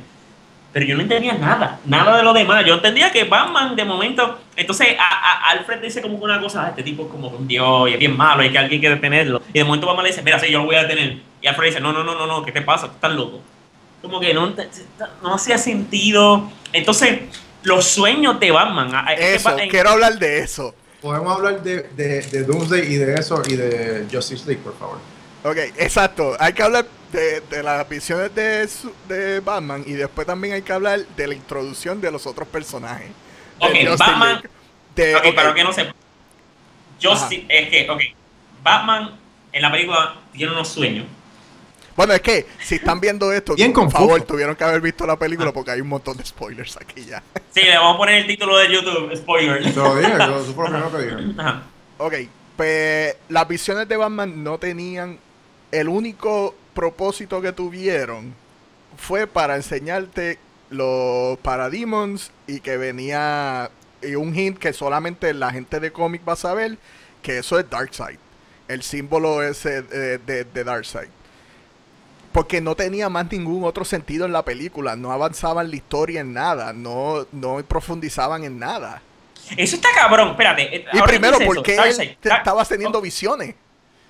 pero yo no entendía nada, nada de lo demás. Yo entendía que Batman, de momento... Entonces, a, a Alfred dice como una cosa, este tipo es como un dios y es bien malo, hay que alguien que detenerlo. Y de momento Batman le dice, mira, sí, yo lo voy a detener. Y Alfred dice, no, no, no, no, no, ¿qué te pasa? Tú estás loco. Como que no, no hacía sentido. Entonces, los sueños de Batman. Eso, en... quiero hablar de eso. Podemos hablar de, de, de Doomsday y de eso y de Justice League, por favor. Ok, exacto. Hay que hablar de, de las visiones de, de Batman y después también hay que hablar de la introducción de los otros personajes. Ok, Batman. De, ok, okay. Para que no sepa. Justice, es que, ok. Batman en la película tiene unos sueños. Bueno, es que si están viendo esto, bien por confuso. Favor, tuvieron que haber visto la película porque hay un montón de spoilers aquí ya. Sí, le vamos a poner el título de YouTube, spoilers. Te lo dije, yo supo lo primero que dije. Ajá. Ok, pues las visiones de Batman no tenían... El único propósito que tuvieron fue para enseñarte los Parademons y que venía... Y un hint que solamente la gente de cómic va a saber, que eso es Darkseid. El símbolo ese de, de, de Darkseid. Porque no tenía más ningún otro sentido en la película. No avanzaban la historia en nada. No, no profundizaban en nada. Eso está cabrón. Espérate. Y primero, ¿por qué él te estabas teniendo visiones?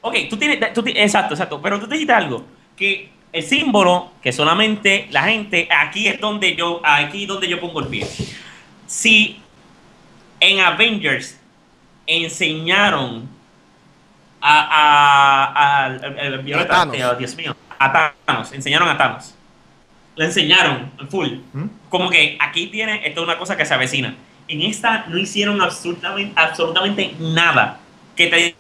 Ok, tú tienes... Tú, exacto, exacto. Pero tú te dijiste algo. Que el símbolo que solamente la gente... Aquí es donde yo... Aquí es donde yo pongo el pie. Si en Avengers enseñaron a... a, a, a, a, a, a Dios mío. A Thanos, enseñaron a Thanos. Le enseñaron full. ¿Mm? Como que aquí tiene, esto es una cosa que se avecina. En esta no hicieron absolutamente, absolutamente nada que te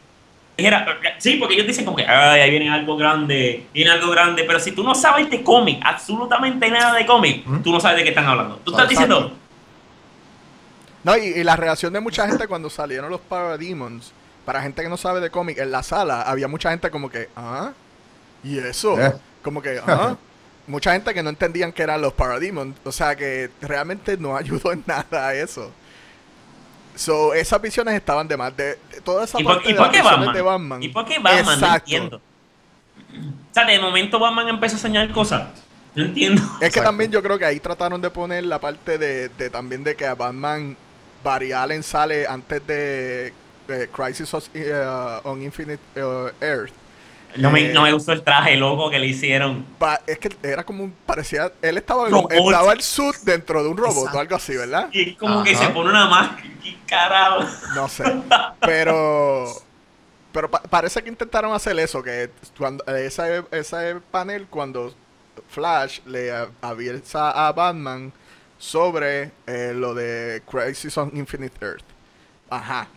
dijera. Sí, porque ellos dicen como que ay, ahí viene algo grande, viene algo grande. Pero si tú no sabes de cómic, absolutamente nada de cómic, ¿Mm? Tú no sabes de qué están hablando. Tú estás diciendo. No, y, y la reacción de mucha gente cuando salieron los Parademons, para gente que no sabe de cómic, en la sala había mucha gente como que, ¿ah? Y eso, yeah. como que, ¿ah? mucha gente que no entendían que eran los Parademons, o sea que realmente no ayudó en nada a eso. So, esas visiones estaban de más, de, de toda esa ¿Y por, parte ¿y de, por qué Batman? de Batman. ¿Y por qué Batman? Exacto. No entiendo. O sea, de momento Batman empezó a enseñar cosas, no entiendo. Es que Exacto. también yo creo que ahí trataron de poner la parte de, de también de que a Batman, Barry Allen sale antes de, de Crisis on, uh, on Infinite uh, Earth. No me, eh, no me gustó el traje loco que le hicieron. Pa, es que era como un... Parecía... Él estaba, estaba el suit dentro de un robot Exacto. o algo así, ¿verdad? Y es como Ajá. que se pone una máscara. ¡Qué carajo! No sé. Pero... Pero pa parece que intentaron hacer eso. Que cuando ese, ese panel, cuando Flash le avisa a Batman sobre eh, lo de Crisis on Infinite Earth. Ajá.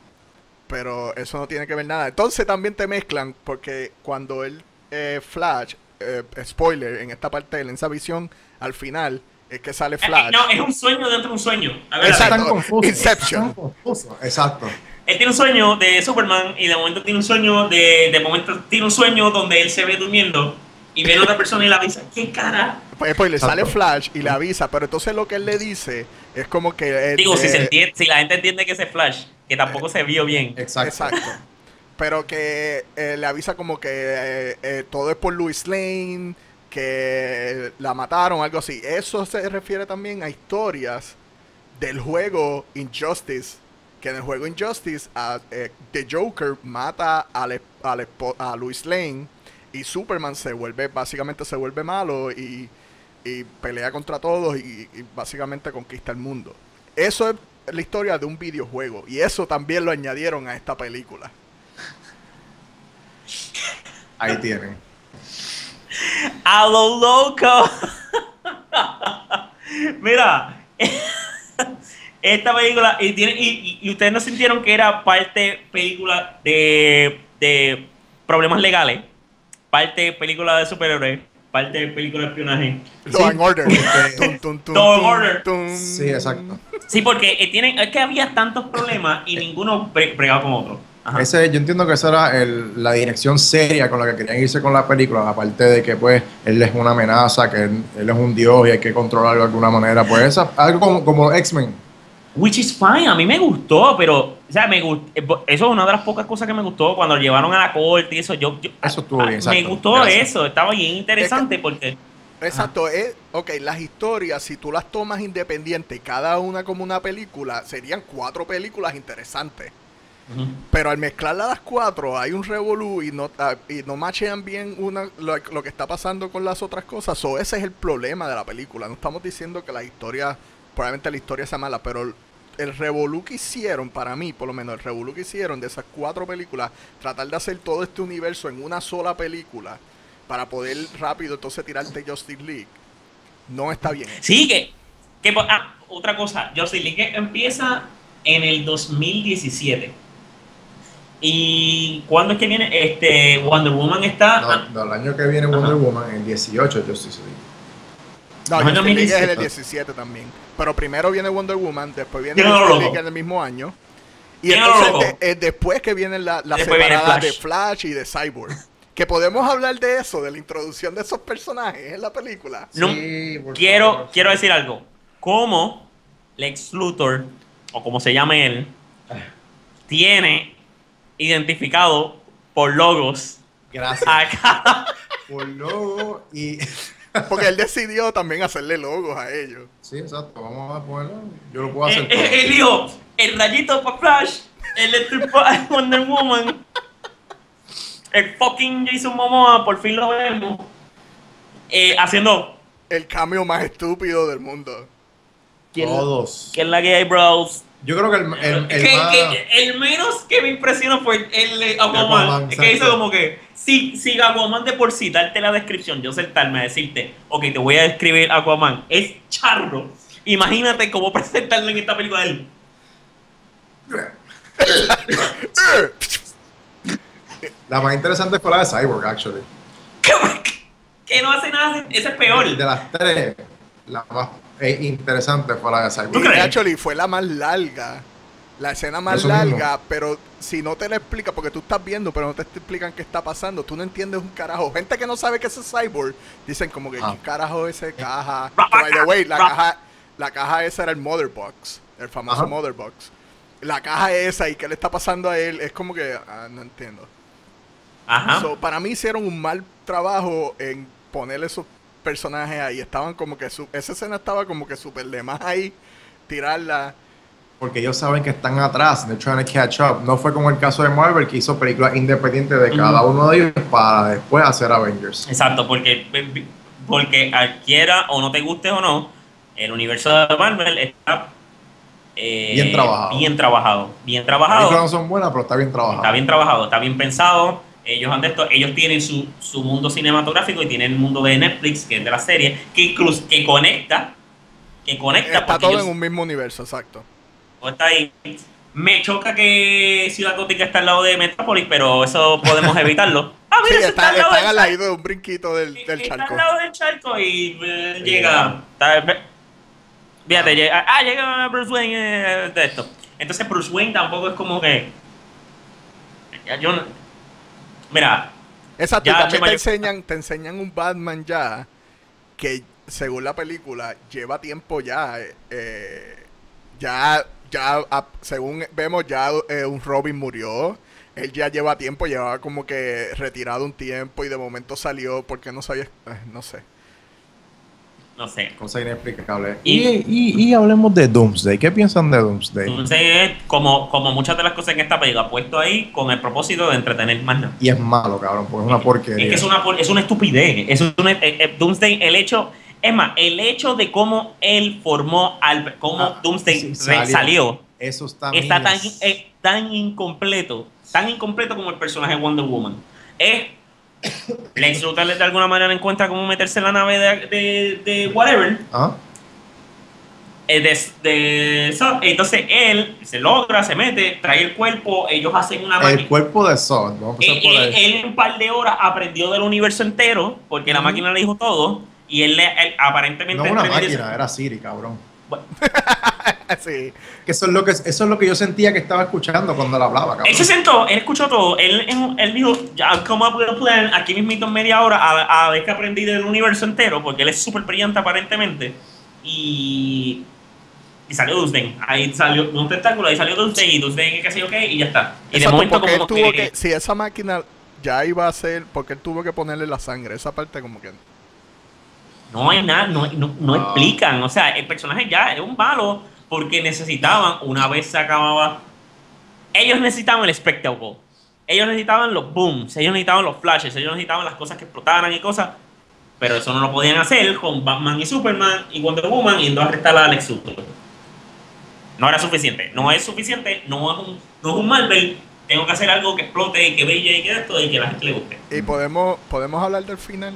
Pero eso no tiene que ver nada. Entonces también te mezclan, porque cuando él eh, Flash, eh, spoiler, en esta parte de esa visión, al final, es que sale Flash. Eh, no, es un sueño dentro de un sueño. A ver, Exacto. A ver. Tan confuso. Inception. Tan confuso. Exacto. Él tiene un sueño de Superman y de momento tiene un sueño de, de momento tiene un sueño donde él se ve durmiendo y ve a otra persona y le avisa. ¿Qué cara? Pues, pues le sale Flash y le avisa, pero entonces lo que él le dice es como que... Eh, Digo, eh, si, se entiende, si la gente entiende que ese Flash... Que tampoco eh, se vio bien. Exacto. Exacto. Pero que eh, le avisa como que eh, eh, todo es por Lois Lane, que la mataron, algo así. Eso se refiere también a historias del juego Injustice. Que en el juego Injustice, a, eh, The Joker mata a, le, a, le, a Lois Lane y Superman se vuelve, básicamente se vuelve malo y, y pelea contra todos y, y básicamente conquista el mundo. Eso es la historia de un videojuego y eso también lo añadieron a esta película. Ahí tienen a lo loco. Mira, Esta película, y, tiene, y, y ustedes no sintieron que era parte película de, de problemas legales, parte película de superhéroes, parte de película de espionaje. Law and Order. Law and Order. Sí, exacto. Sí, porque tienen, es que había tantos problemas y ninguno bregaba con otro. Ajá. Ese, yo entiendo que esa era el, la dirección seria con la que querían irse con la película, aparte de que pues él es una amenaza, que él, él es un dios y hay que controlarlo de alguna manera, pues esa, algo como, como X-Men. Which is fine, a mí me gustó, pero o sea, me gustó, eso es una de las pocas cosas que me gustó cuando lo llevaron a la corte y eso, yo, yo eso estuvo bien, exacto. Me gustó. Gracias. Eso, estaba bien interesante, es que, porque... Exacto, es, ok, las historias, si tú las tomas independientes, cada una como una película, serían cuatro películas interesantes. Pero al mezclarlas las cuatro hay un revolú y no, uh, y no machean bien una, lo, lo que está pasando con las otras cosas. So, ese es el problema de la película. No estamos diciendo que la historia, probablemente la historia sea mala, pero el, el revolú que hicieron, para mí por lo menos, el revolú que hicieron de esas cuatro películas, tratar de hacer todo este universo en una sola película para poder rápido entonces tirarte Justice League, no está bien. Sí, que, que ah, otra cosa, Justice League empieza en el dos mil diecisiete. ¿Y cuándo es que viene? Este, Wonder Woman está... No, no, el año que viene Wonder, ajá, Woman, el dieciocho, Justice League. No, no, Justice League es el diecisiete también. Pero primero viene Wonder Woman, después viene Justice League en el mismo año. Y entonces de, es después que vienen las la separadas de Flash y de Cyborg. Que podemos hablar de eso, de la introducción de esos personajes en la película. No, sí, quiero, favor, quiero decir algo. ¿Cómo Lex Luthor, o como se llame él, tiene... identificado por logos. Gracias. Acá. Por logos y... Porque él decidió también hacerle logos a ellos. Sí, exacto. Vamos a ponerlo. Yo lo puedo hacer. El, el, el hijo, el rayito para Flash, el Electric Wonder Woman, el fucking Jason Momoa, por fin lo vemos, eh, haciendo... el cambio más estúpido del mundo. ¿Quién, todos. ¿Quién la que hay, bros? Yo creo que el, el, el, que, más... que el menos que me impresionó fue el, el Aquaman. Aquaman, que hizo como que, si, si Aquaman de por sí, darte la descripción, yo sentarme a decirte, ok, te voy a describir Aquaman, es charro. Imagínate cómo presentarlo en esta película de él. La más interesante fue la de Cyborg, actually. Que no hace nada, esa es peor. De las tres, la más... es interesante fue la de Cyborg. Actually, fue la más larga. La escena más eso larga, mismo. Pero si no te la explica, porque tú estás viendo, pero no te explican qué está pasando, tú no entiendes un carajo. Gente que no sabe qué es ese Cyborg, dicen como que, ah, ¿qué carajo es esa caja? By the way, la caja, la caja esa era el Mother Box, el famoso, ajá, Mother Box. La caja esa y qué le está pasando a él, es como que, ah, no entiendo. Ajá. So, para mí hicieron un mal trabajo en ponerle esos personajes ahí, estaban como que su esa escena estaba como que súper de más ahí tirarla, porque ellos saben que están atrás, they're trying to catch up. No fue como el caso de Marvel, que hizo películas independientes de cada uno de ellos para después hacer Avengers. Exacto, porque porque quiera o no te guste o no, el universo de Marvel está eh, bien trabajado, bien trabajado, bien trabajado. Las películas no son buenas, pero está bien trabajado, está bien trabajado, está bien pensado. Ellos han de esto, ellos tienen su, su mundo cinematográfico y tienen el mundo de Netflix, que es de la serie, que incluso que conecta, que conecta. Está todo ellos, en un mismo universo, exacto. Está ahí. Me choca que Ciudad Gótica está al lado de Metrópolis, pero eso podemos evitarlo. Ah, mira, sí, está, está, está al lado del, de un brinquito del, del está charco. Está al lado del charco y eh, sí, llega. Está, fíjate, llega, ah, llega Bruce Wayne eh, de esto. Entonces Bruce Wayne tampoco es como que... Yo mira, exacto, también te enseñan, te enseñan un Batman ya que, según la película, lleva tiempo ya, eh, ya, ya, a, según vemos ya eh, un Robin murió, él ya lleva tiempo, llevaba como que retirado un tiempo y de momento salió porque no sabía, eh, no sé. No sé. Cosa inexplicable. Y, y, y, y hablemos de Doomsday. ¿Qué piensan de Doomsday? Doomsday es, como, como muchas de las cosas en esta película, puesto ahí con el propósito de entretener más nada. Y es malo, cabrón, porque es una porquería. Es que es una, es una estupidez. Es una, es, es, Doomsday, el hecho... Es más, el hecho de cómo él formó, al, cómo ah, Doomsday sí, salió, salió. Eso está, está tan, es, tan incompleto. Tan incompleto como el personaje de Wonder Woman. Es... Lex Luthor de alguna manera encuentra cómo meterse en la nave de, de, de whatever. ¿Ah? de, de eso. Entonces él se logra, se mete, trae el cuerpo, ellos hacen una máquina. El cuerpo de Zod, ¿no? Pues él, él, él en un par de horas aprendió del universo entero, porque mm. la máquina le dijo todo, y él, él aparentemente... No una máquina, eso. Era Siri, cabrón. Bueno. Sí. Que eso es lo que eso es lo que yo sentía que estaba escuchando cuando él hablaba, cabrón. Él se sentó, él escuchó todo, él, él dijo, I'll come up with a plan, aquí mismito en media hora, a, a ver que aprendí del universo entero, porque él es súper brillante aparentemente, y... Y salió Doomsday, ahí salió un tentáculo, ahí salió Doomsday, y Doomsday en el casillo, ok, y ya está. Y exacto, de momento como él tuvo que... que... Si esa máquina ya iba a ser, porque él tuvo que ponerle la sangre, esa parte como que... No hay nada, no, no, no ah. explican, o sea, el personaje ya era un malo, porque necesitaban, una vez se acababa... Ellos necesitaban el spectacle, ellos necesitaban los booms, ellos necesitaban los flashes, ellos necesitaban las cosas que explotaran y cosas, pero eso no lo podían hacer con Batman y Superman y Wonder Woman y entonces arrestar a Lex Luthor. No era suficiente, no es suficiente, no es un, no es un Marvel, tengo que hacer algo que explote y que brille y que esto y que la gente le guste. Y podemos, podemos hablar del final,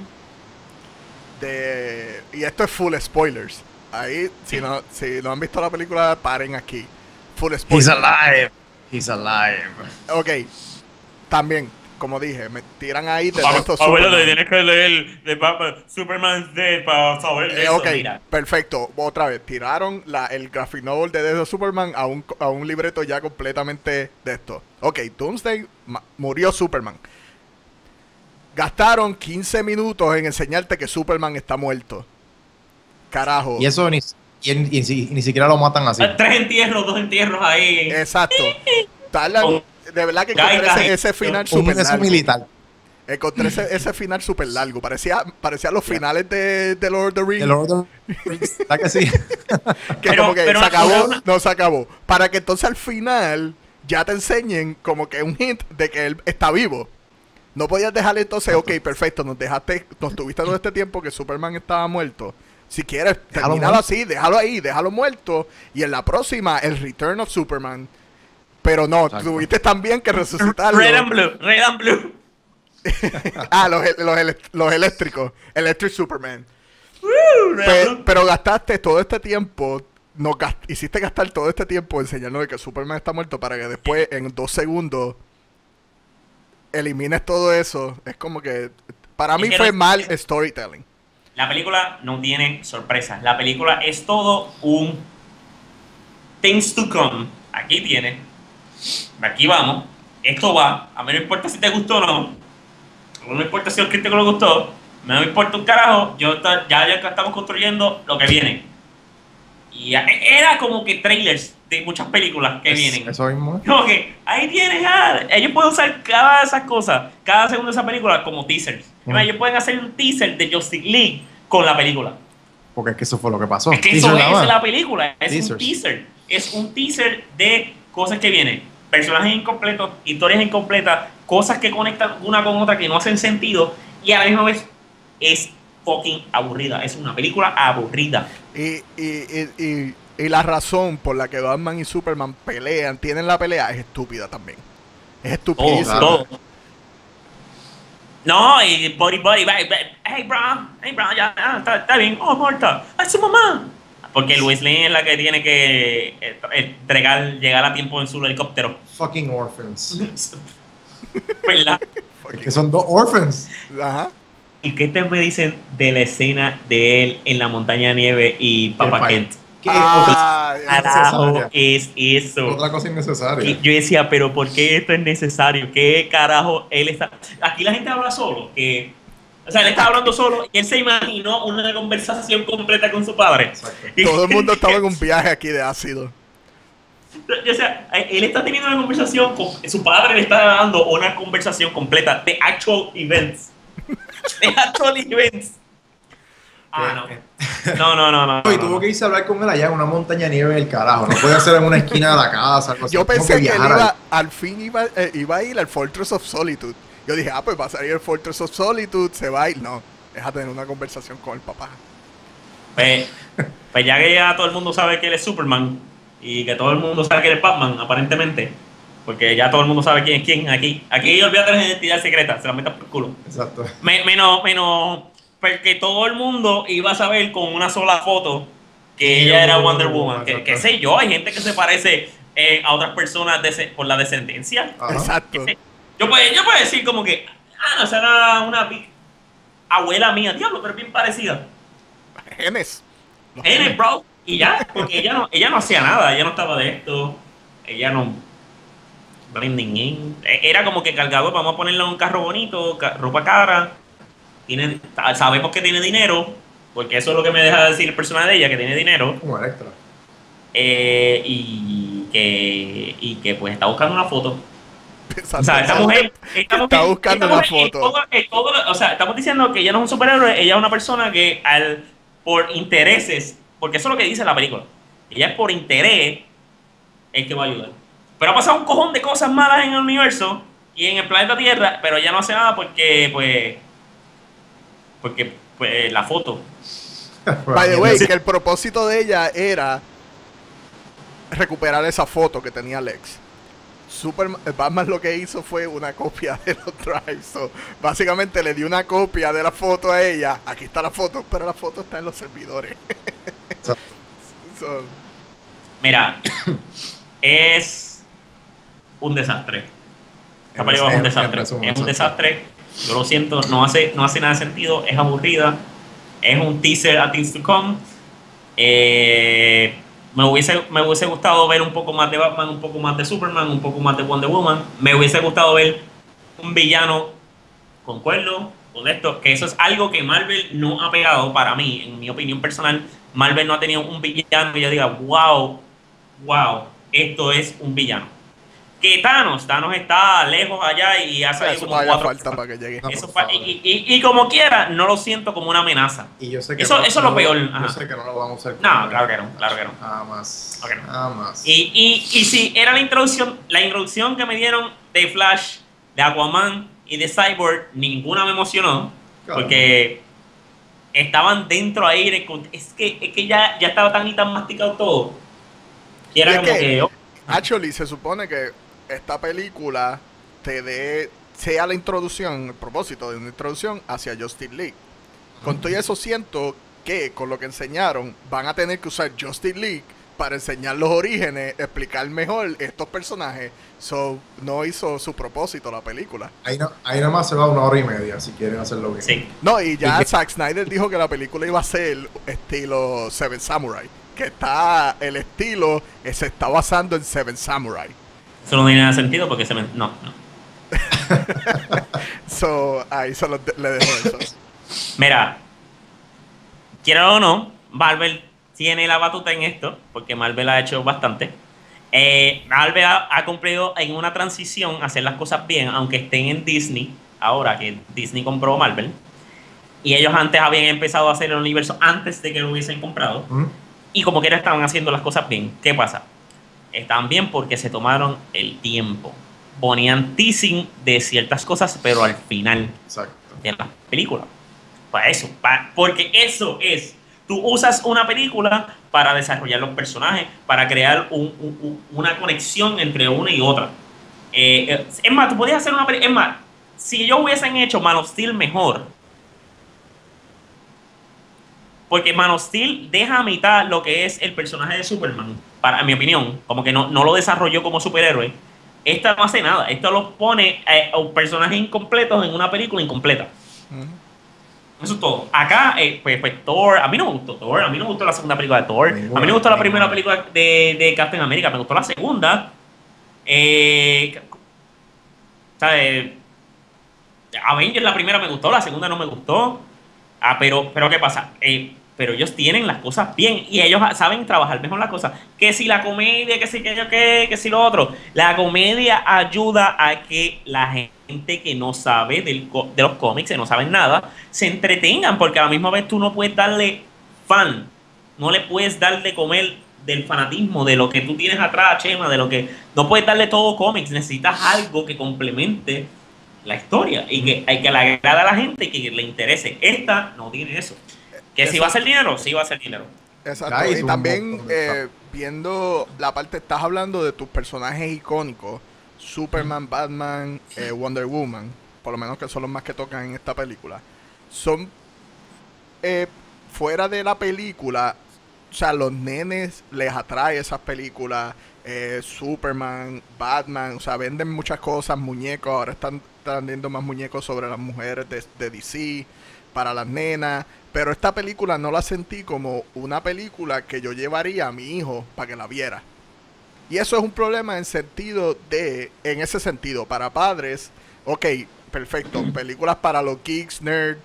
de y esto es full spoilers, ahí sí. si, no, si no han visto la película paren aquí, full spoilers. He's alive, he's alive. Ok, también, como dije, me tiran ahí de estos Abuelo, te tienes que leer de Papa, Superman's Dead para saber eh, eso. Ok, mira. Perfecto. Otra vez, tiraron la, el graphic novel de Death of Superman a un, a un libreto ya completamente de esto. Ok, Doomsday, murió Superman. Gastaron quince minutos en enseñarte que Superman está muerto. Carajo. Y eso ni, y, y, y, y ni siquiera lo matan así. Tres entierros, dos entierros ahí. Exacto. Tardan... De verdad que encontré ya, ya, ese final súper largo. Militar. Encontré ese, ese final súper largo. Parecía, parecía los finales de, de Lord of the Rings. De Lord of the Rings. ¿Verdad que sí? Que pero, como que pero, se acabó, no, no se acabó. Para que entonces al final ya te enseñen como que un hint de que él está vivo. No podías dejarle entonces, ok, perfecto, nos dejaste, nos tuviste todo este tiempo que Superman estaba muerto. Si quieres, terminalo así, déjalo ahí, déjalo muerto. Y en la próxima, el Return of Superman. Pero no, exacto. Tuviste también que resucitarlo. Red and Blue, Red and Blue. Ah, los, los, los eléctricos. Electric Superman. Woo, Pe pero gastaste todo este tiempo, no gast hiciste gastar todo este tiempo enseñarnos de que Superman está muerto para que después, en dos segundos, elimines todo eso. Es como que, para mí fue mal storytelling. La película no tiene sorpresas. La película es todo un things to come. Aquí tiene... Aquí vamos, esto va, a mí no importa si te gustó o no, no me importa si al crítico le gustó, no me importa un carajo, yo está, ya, ya estamos construyendo lo que viene. Y era como que trailers de muchas películas que es, vienen. Eso mismo. Como que ahí tienes, ah, ellos pueden usar cada de esas cosas, cada segundo de esa película como teasers. Mm. Ellos pueden hacer un teaser de Justice League con la película. Porque es que eso fue lo que pasó. Es que teaser eso es la película, es teasers. Un teaser, es un teaser de cosas que vienen. Personajes incompletos, historias incompletas, cosas que conectan una con otra que no hacen sentido y a la misma vez es fucking aburrida. Es una película aburrida. Y, y, y, y, y la razón por la que Batman y Superman pelean, tienen la pelea, es estúpida también. Es estupidísima. Oh, claro. No, y body, body, body, body. Hey, bro, hey, bro, ya, ya está, está bien. Oh, Martha, es su mamá. Porque Lois Lane es la que tiene que entregar, llegar a tiempo en su helicóptero. Fucking orphans. ¿Verdad? Porque son dos orphans. Ajá. ¿Y qué te me dicen de la escena de él en la montaña de nieve y Papá Kent? ¿Qué ah, carajo es eso? Otra cosa innecesaria. Y yo decía, pero ¿por qué esto es necesario? ¿Qué carajo él está...? Aquí la gente habla solo, que... O sea, él estaba hablando solo y él se imaginó una conversación completa con su padre. Exacto. Todo el mundo estaba en un viaje aquí de ácido. O sea, él está teniendo una conversación con... Su padre le está dando una conversación completa de actual events. De actual events. Ah, no. No, no, no, no. no y tuvo que irse a hablar con él allá en una montaña de nieve del carajo. No podía ser en una esquina de la casa. No. Yo pensé que, que él iba, al fin iba, eh, iba a ir al Fortress of Solitude. Yo dije, ah, pues va a salir el Fortress of Solitude, se va a ir. No, deja tener una conversación con el papá. Pues, pues ya que ya todo el mundo sabe que él es Superman y que todo el mundo sabe que él es Batman, aparentemente. Porque ya todo el mundo sabe quién es quién aquí. Aquí olvídate las identidades secretas, se las metas por el culo. Exacto. Me, menos, menos, porque todo el mundo iba a saber con una sola foto que ella era Wonder Woman, que, que sé yo, hay gente que se parece eh, a otras personas por la descendencia. Ajá. Exacto. Yo puedo, yo puedo decir como que, ah, no, esa era una abuela mía, diablo, pero bien parecida. Genes. Genes, bro. Y ya, porque ella no, ella no hacía nada, ella no estaba de esto, ella no... Blending in. Era como que cargador, vamos a ponerle un carro bonito, ropa cara, tiene, sabemos que tiene dinero, porque eso es lo que me deja decir el personaje de ella, que tiene dinero. Como Electra. Eh, y, que, y que pues está buscando una foto. Pensando, o sea, esta mujer, esta mujer, está buscando esta mujer, una foto. Todo, todo, o sea, estamos diciendo que ella no es un superhéroe, ella es una persona que al, por intereses, porque eso es lo que dice la película, ella es por interés el que va a ayudar. Pero ha pasado un cojón de cosas malas en el universo y en el planeta Tierra, pero ella no hace nada porque, pues, porque, pues, la foto. By the way, que el propósito de ella era recuperar esa foto que tenía Lex. Superman, Batman lo que hizo fue una copia de los drives. So, básicamente le dio una copia de la foto a ella. Aquí está la foto, pero la foto está en los servidores. So. So. Mira, es... un desastre. Esta película es un desastre. Es un desastre. Yo lo siento, no hace, no hace nada de sentido, es aburrida. Es un teaser a Things to Come. Eh, me, hubiese, me hubiese gustado ver un poco más de Batman, un poco más de Superman, un poco más de Wonder Woman. Me hubiese gustado ver un villano con cuernos, con esto, que eso es algo que Marvel no ha pegado para mí, en mi opinión personal. Marvel no ha tenido un villano que yo diga, wow, wow, esto es un villano. Que Thanos, Thanos está lejos allá y hace ahí como cuatro... falta para que llegue. Eso fa y, y, y como quiera, no lo siento como una amenaza. Y yo sé que eso, no, eso no, es lo peor. Ajá. Yo sé que no lo vamos a hacer. No, claro que no, claro que no. Nada más. Okay, no. Nada más. Y, y, y si era la introducción, la introducción que me dieron de Flash, de Aquaman y de Cyborg, ninguna me emocionó. Claro. Porque estaban dentro ahí. De, es que, es que ya, ya estaba tan y tan masticado todo. Y era y como que... que oh. Actually, se supone que... esta película te dé, sea la introducción, el propósito de una introducción hacia Justice League. Con todo eso siento que con lo que enseñaron van a tener que usar Justice League para enseñar los orígenes, explicar mejor estos personajes. So, no hizo su propósito la película. Ahí, no, ahí nomás se va una hora y media si quieren hacerlo bien. Sí. No, y ya Zack Snyder dijo que la película iba a ser estilo Seven Samurai. Que está, el estilo se está basando en Seven Samurai. Eso no tiene nada sentido porque se me... No, no. So, ahí solo le dejo eso. Mira, quiera o no, Marvel tiene la batuta en esto, porque Marvel ha hecho bastante. Eh, Marvel ha, ha cumplido en una transición hacer las cosas bien, aunque estén en Disney, ahora que Disney compró Marvel. Y ellos antes habían empezado a hacer el universo antes de que lo hubiesen comprado. ¿Mm? Y como quiera estaban haciendo las cosas bien. ¿Qué pasa? Están bien porque se tomaron el tiempo. Ponían teasing de ciertas cosas, pero al final exacto. De la película. Para eso, para, porque eso es. Tú usas una película para desarrollar los personajes, para crear un, un, un, una conexión entre una y otra. Eh, es más, tú podías hacer una película. Es más, si ellos hubiesen hecho Man of Steel mejor. Porque Man of Steel deja a mitad lo que es el personaje de Superman. Para mi opinión, como que no, no lo desarrolló como superhéroe. Esta no hace nada. Esto los pone eh, a personajes incompletos en una película incompleta. Uh-huh. Eso es todo. Acá, eh, pues, pues Thor, a mí no me gustó Thor, a mí no me gustó la segunda película de Thor, ninguna, a mí no me gustó ninguna. La primera película de, de Captain America, me gustó la segunda. Eh, ¿sabes? Avengers la primera me gustó, la segunda no me gustó. Ah, pero, pero ¿qué pasa? Eh, Pero ellos tienen las cosas bien y ellos saben trabajar mejor las cosas. Que si la comedia, que si que yo qué, que si lo otro. La comedia ayuda a que la gente que no sabe del, de los cómics, que no saben nada, se entretengan. Porque a la misma vez tú no puedes darle fan. No le puedes dar de comer del fanatismo, de lo que tú tienes atrás, Chema, de lo que... No puedes darle todo cómics. Necesitas algo que complemente la historia y que, y que le agrade a la gente y que le interese. Esta no tiene eso. Que exacto. Si va a ser dinero, sí va a ser dinero. Exacto. Y también eh, viendo la parte, estás hablando de tus personajes icónicos, Superman, Batman, eh, Wonder Woman, por lo menos que son los más que tocan en esta película. Son, eh, fuera de la película, o sea, los nenes les atrae esas películas, eh, Superman, Batman, o sea, venden muchas cosas, muñecos, ahora están, están vendiendo más muñecos sobre las mujeres de, de D C, para las nenas, pero esta película no la sentí como una película que yo llevaría a mi hijo para que la viera. Y eso es un problema en sentido de, en ese sentido, para padres, ok, perfecto, películas para los geeks, nerds,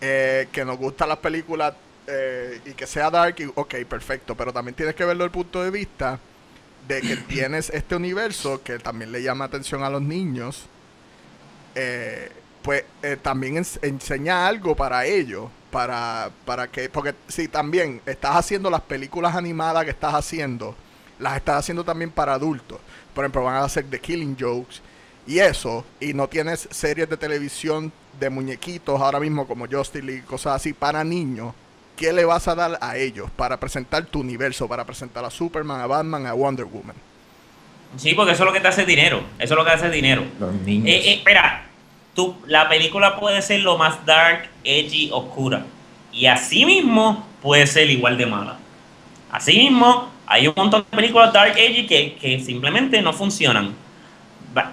eh, que nos gustan las películas, Eh, y que sea dark, y, ok, perfecto, pero también tienes que verlo desde el punto de vista de que tienes este universo que también le llama atención a los niños, eh, pues eh, también ens enseña algo para ellos, para, para que, porque si también estás haciendo las películas animadas que estás haciendo, las estás haciendo también para adultos, por ejemplo van a hacer The Killing Jokes y eso, y no tienes series de televisión de muñequitos ahora mismo como Justice League, cosas así para niños, ¿qué le vas a dar a ellos para presentar tu universo, para presentar a Superman, a Batman, a Wonder Woman? Sí, porque eso es lo que te hace dinero. Eso es lo que hace dinero. Los niños. Eh, eh, espera, tú, la película puede ser lo más dark, edgy, oscura. Y así mismo puede ser igual de mala. Así mismo hay un montón de películas dark, edgy que, que simplemente no funcionan. Va,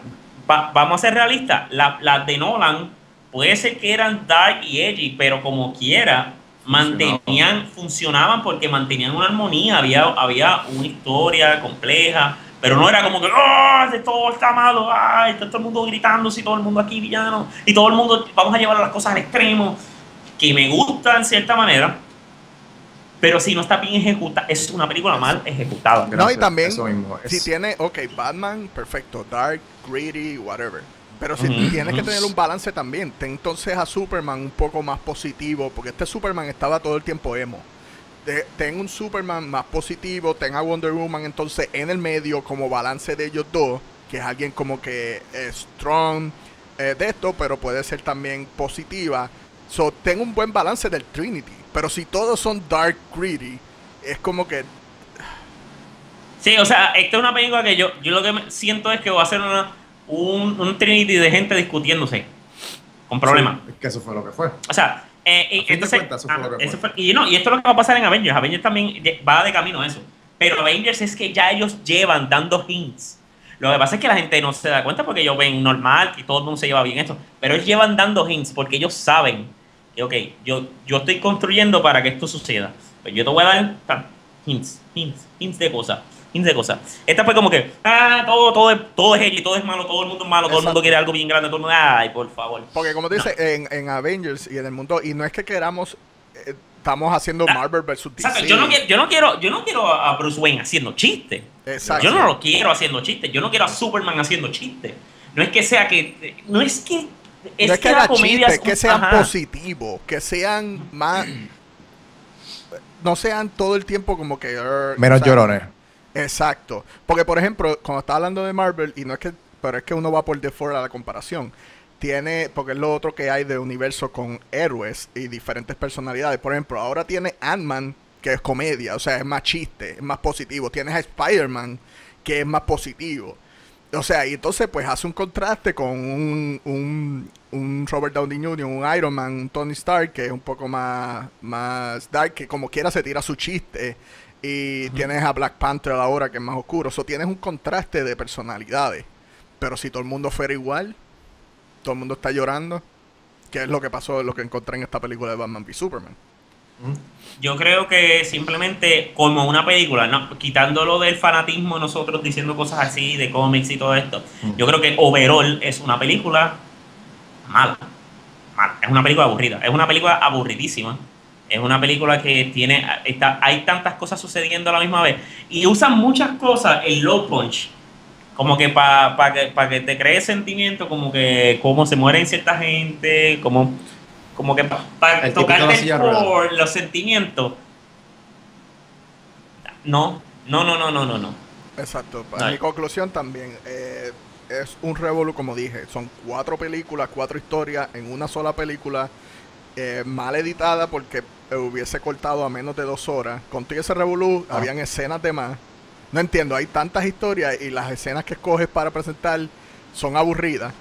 va, vamos a ser realistas. Las la de Nolan puede ser que eran dark y edgy, pero como quiera... mantenían, funcionaban porque mantenían una armonía, había, había una historia compleja, pero no era como que ¡oh! Todo está malo, ¡ay! Está todo el mundo gritando, si todo el mundo aquí villano, y todo el mundo vamos a llevar las cosas al extremo, que me gusta en cierta manera, pero si no está bien ejecutada, es una película mal ejecutada. No, gracias, y también, si tiene, ok, Batman, perfecto, dark, gritty, whatever. Pero si mm-hmm. tienes que tener un balance también, ten entonces a Superman un poco más positivo, porque este Superman estaba todo el tiempo emo. De, ten un Superman más positivo, ten a Wonder Woman entonces en el medio como balance de ellos dos, que es alguien como que eh, strong eh, de esto, pero puede ser también positiva. So, ten un buen balance del Trinity, pero si todos son dark, gritty, es como que... Sí, o sea, esta es una película que yo, yo lo que siento es que va a ser una... Un, un Trinity de gente discutiéndose con problemas. Sí, es que eso fue lo que fue. O sea, eh, entonces, cuenta, eso fue ah, lo que eso fue. Fue, y, no, y esto es lo que va a pasar en Avengers. Avengers también va de camino a eso. Pero Avengers es que ya ellos llevan dando hints. Lo que pasa es que la gente no se da cuenta porque ellos ven normal que todo el mundo se lleva bien esto. Pero ellos llevan dando hints porque ellos saben que, ok, yo, yo estoy construyendo para que esto suceda. Pero yo te voy a dar tan, hints, hints, hints de cosas. quince cosas. Esta fue como que, ah, todo, todo, todo es ello, todo es malo, todo el mundo es malo, todo el mundo quiere algo bien grande, todo el mundo, ay, por favor. Porque como te dice, en, en Avengers y en el mundo, y no es que queramos, eh, estamos haciendo la, Marvel versus D C. O sea, yo, no, yo, no quiero, yo no quiero a Bruce Wayne haciendo chistes. Exacto. Yo no lo quiero haciendo chistes, yo no quiero a Superman haciendo chistes. No es que sea que, no es que, es, no es que, que la comedia chiste, es que sean ajá. positivos, que sean más, no sean todo el tiempo como que... Uh, menos o sea, llorones. Exacto, porque por ejemplo, cuando está hablando de Marvel, y no es que, pero es que uno va por default a la comparación, tiene, porque es lo otro que hay de universo con héroes y diferentes personalidades, por ejemplo, ahora tiene Ant-Man, que es comedia, o sea, es más chiste, es más positivo, tienes a Spider-Man, que es más positivo, o sea, y entonces pues hace un contraste con un, un, un Robert Downey junior, un Iron Man, un Tony Stark, que es un poco más, más dark, que como quiera se tira su chiste. Y uh-huh. tienes a Black Panther ahora, que es más oscuro. O sea, tienes un contraste de personalidades. Pero si todo el mundo fuera igual, todo el mundo está llorando, que es lo que pasó, lo que encontré en esta película de Batman v Superman. Yo creo que simplemente como una película, ¿no? Quitándolo del fanatismo de nosotros diciendo cosas así de cómics y todo esto, uh-huh. yo creo que overall es una película mala. mala. Es una película aburrida. Es una película aburridísima. Es una película que tiene está, hay tantas cosas sucediendo a la misma vez. Y usan muchas cosas, el low punch, como que para pa que, pa que te cree sentimiento, como que cómo se mueren cierta gente, como, como que para pa tocarte el core, los sentimientos. No, no, no, no, no, no. no. Exacto. Para mi conclusión también, eh, es un revolú, como dije. Son cuatro películas, cuatro historias en una sola película. Eh, mal editada porque hubiese cortado a menos de dos horas. Con todo ese revolú, ah. habían escenas de más. No entiendo, hay tantas historias y las escenas que escoges para presentar son aburridas.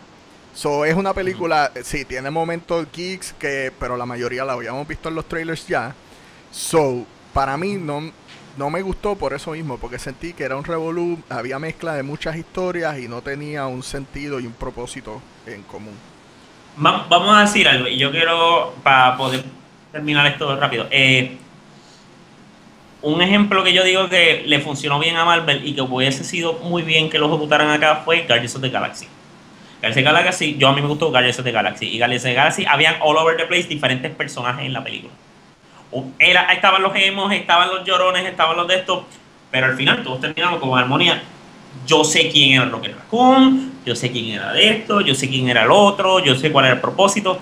So, es una película, mm. sí, tiene momentos geeks, que pero la mayoría la habíamos visto en los trailers ya. So, para mí no, No me gustó por eso mismo, porque sentí que era un revolú, había mezcla de muchas historias y no tenía un sentido y un propósito en común. Va, vamos a decir algo, y yo quiero, para poder terminar esto rápido, eh, un ejemplo que yo digo que le funcionó bien a Marvel y que hubiese sido muy bien que lo ejecutaran acá fue Guardians of the Galaxy. Guardians of the Galaxy, yo a mí me gustó Guardians of the Galaxy, y Guardians of the Galaxy habían all over the place diferentes personajes en la película. Era, estaban los gemos, estaban los llorones, estaban los de estos, pero al final todos terminaron con armonía. Yo sé quién era el Rocket Raccoon, yo sé quién era de esto, yo sé quién era el otro, yo sé cuál era el propósito,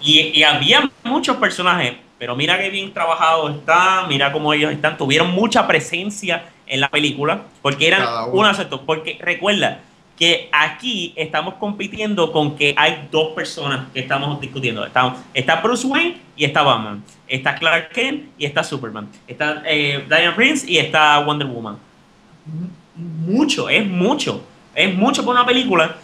y, y había muchos personajes, pero mira qué bien trabajado está, mira cómo ellos están, tuvieron mucha presencia en la película, porque eran uno excepto, porque recuerda que aquí estamos compitiendo con que hay dos personas que estamos discutiendo, estamos, está Bruce Wayne y está Batman, está Clark Kent y está Superman, está eh, Diana Prince y está Wonder Woman. Mucho, es mucho, es mucho por una película,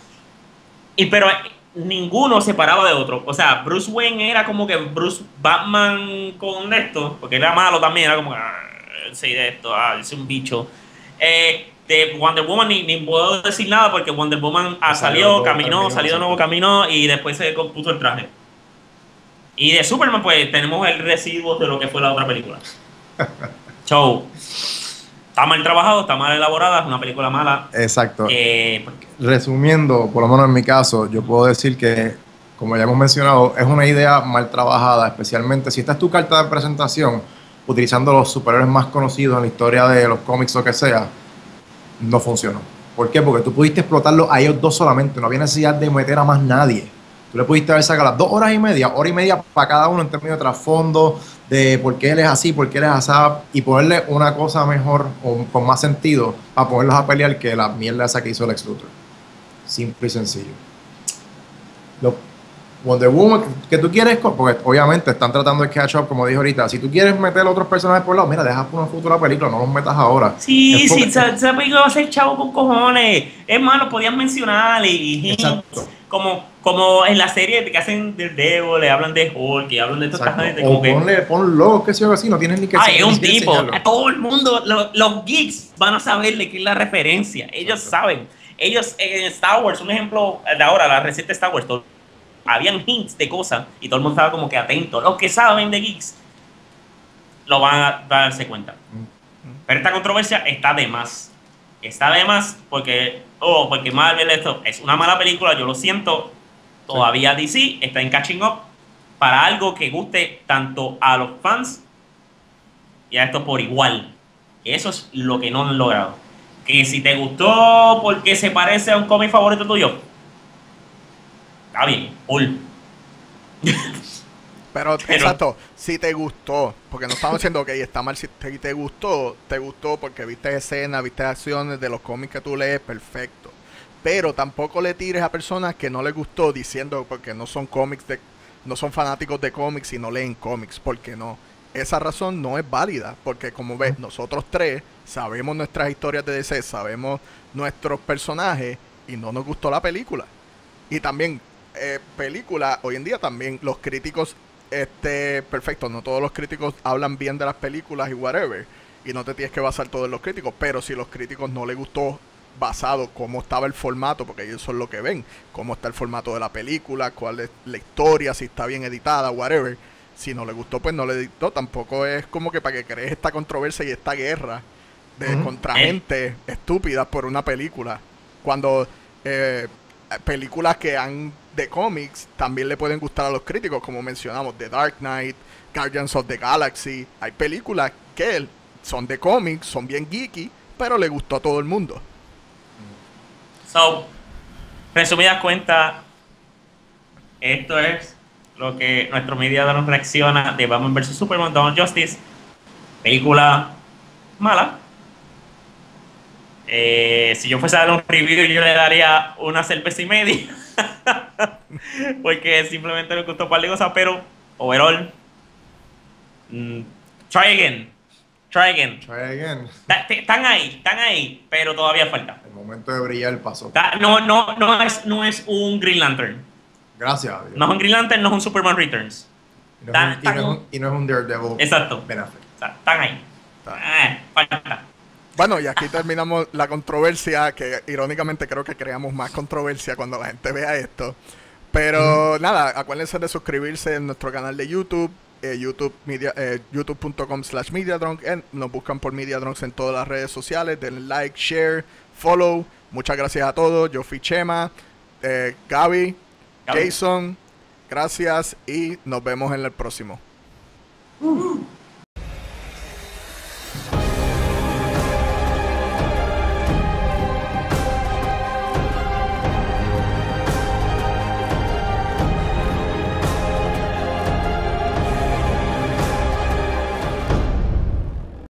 y pero ninguno se paraba de otro. O sea, Bruce Wayne era como que Bruce Batman con esto, porque era malo también, era como que soy de esto, ah, es un bicho. Eh, de Wonder Woman ni, ni puedo decir nada porque Wonder Woman ah, salió, salió caminó, camino, salió de nuevo camino y después se compuso el traje. Y de Superman pues tenemos el residuo de lo que fue la otra película. Show. Está mal trabajado, está mal elaborada, es una película mala. Exacto. Eh, Resumiendo, por lo menos en mi caso, yo puedo decir que, como ya hemos mencionado, es una idea mal trabajada, especialmente si esta es tu carta de presentación, utilizando los superhéroes más conocidos en la historia de los cómics o que sea, no funcionó. ¿Por qué? Porque tú pudiste explotarlo a ellos dos solamente, no había necesidad de meter a más nadie. Tú le pudiste haber sacado las dos horas y media, hora y media para cada uno en términos de trasfondo, de por qué él es así, por qué él es asado, y ponerle una cosa mejor o con más sentido para ponerlos a pelear que la mierda esa que hizo Lex Luthor. Simple y sencillo. Lo, Wonder Woman, que tú quieres, porque obviamente están tratando de catch up, como dije ahorita, si tú quieres meter a otros personajes por lado, mira, deja por una futura película, no los metas ahora. Sí, sí, esa película va a ser chavo con cojones, es más, los podían mencionar y... Exacto. Como, como en la serie que hacen del Devil, le hablan de Hulk, que hablan de estas cosas. O que, ponle, ponlo, que sea así, no tienes ni que... Ah, es un tipo, a todo el mundo, lo, los geeks van a saberle que es la referencia, ellos Exacto. saben. Ellos en Star Wars, un ejemplo de ahora, la reciente Star Wars, todo, habían hints de cosas y todo el mundo estaba como que atento. Los que saben de geeks lo van a, van a darse cuenta. Mm-hmm. Pero esta controversia está de más. Está de más porque, oh, porque Marvel esto es una mala película, yo lo siento. Todavía D C está en catching up para algo que guste tanto a los fans y a esto por igual. Eso es lo que no han logrado. Que si te gustó porque se parece a un cómic favorito tuyo, está bien, cool. Pero, Pero exacto, si te gustó, porque no estamos diciendo que okay, está mal, si te, te gustó, te gustó porque viste escenas, viste acciones de los cómics que tú lees, perfecto. Pero tampoco le tires a personas que no les gustó diciendo porque no son cómics, de, no son fanáticos de cómics y no leen cómics, porque no. Esa razón no es válida, porque como ves, nosotros tres sabemos nuestras historias de D C, sabemos nuestros personajes y no nos gustó la película. Y también, eh, película, hoy en día también los críticos... Este, perfecto, no todos los críticos hablan bien de las películas y whatever, y no te tienes que basar todo en los críticos, pero si los críticos no les gustó basado cómo estaba el formato, porque ellos son lo que ven, cómo está el formato de la película, cuál es la historia, si está bien editada, whatever, si no les gustó, pues no le dictó. Tampoco es como que para que crees esta controversia y esta guerra de uh-huh. contra gente estúpida por una película, cuando eh, películas que han de cómics también le pueden gustar a los críticos, como mencionamos, The Dark Knight, Guardians of the Galaxy. Hay películas que son de cómics, son bien geeky, pero le gustó a todo el mundo. So, resumidas cuentas, esto es lo que nuestro media nos reacciona de Batman versus. Superman, Dawn of Justice. Película mala. Eh, si yo fuese a dar un review, yo le daría una cerveza y media. Porque simplemente me gustó para la cosa, pero overall, mm, try again, try again, try again. Da, te, están ahí, están ahí, pero todavía falta. El momento de brillar pasó. Da, no, no, no es, no es un Green Lantern. Gracias. Dios. No es un Green Lantern, no es un Superman Returns. Y no, da, es, un, y no, es, un, y no es un Daredevil. Exacto. Ben Affleck. Están ahí. Está. Ah, falta. Bueno, y aquí terminamos la controversia, que irónicamente creo que creamos más controversia cuando la gente vea esto. Pero uh-huh. nada, acuérdense de suscribirse en nuestro canal de YouTube, eh, YouTube media, eh, youtube punto com slash Mediadrunk. Eh, nos buscan por Mediadrunks en todas las redes sociales. Denle like, share, follow. Muchas gracias a todos. Yo fui Chema, eh, Gaby, Gaby, Jason. Gracias y nos vemos en el próximo. Uh-huh.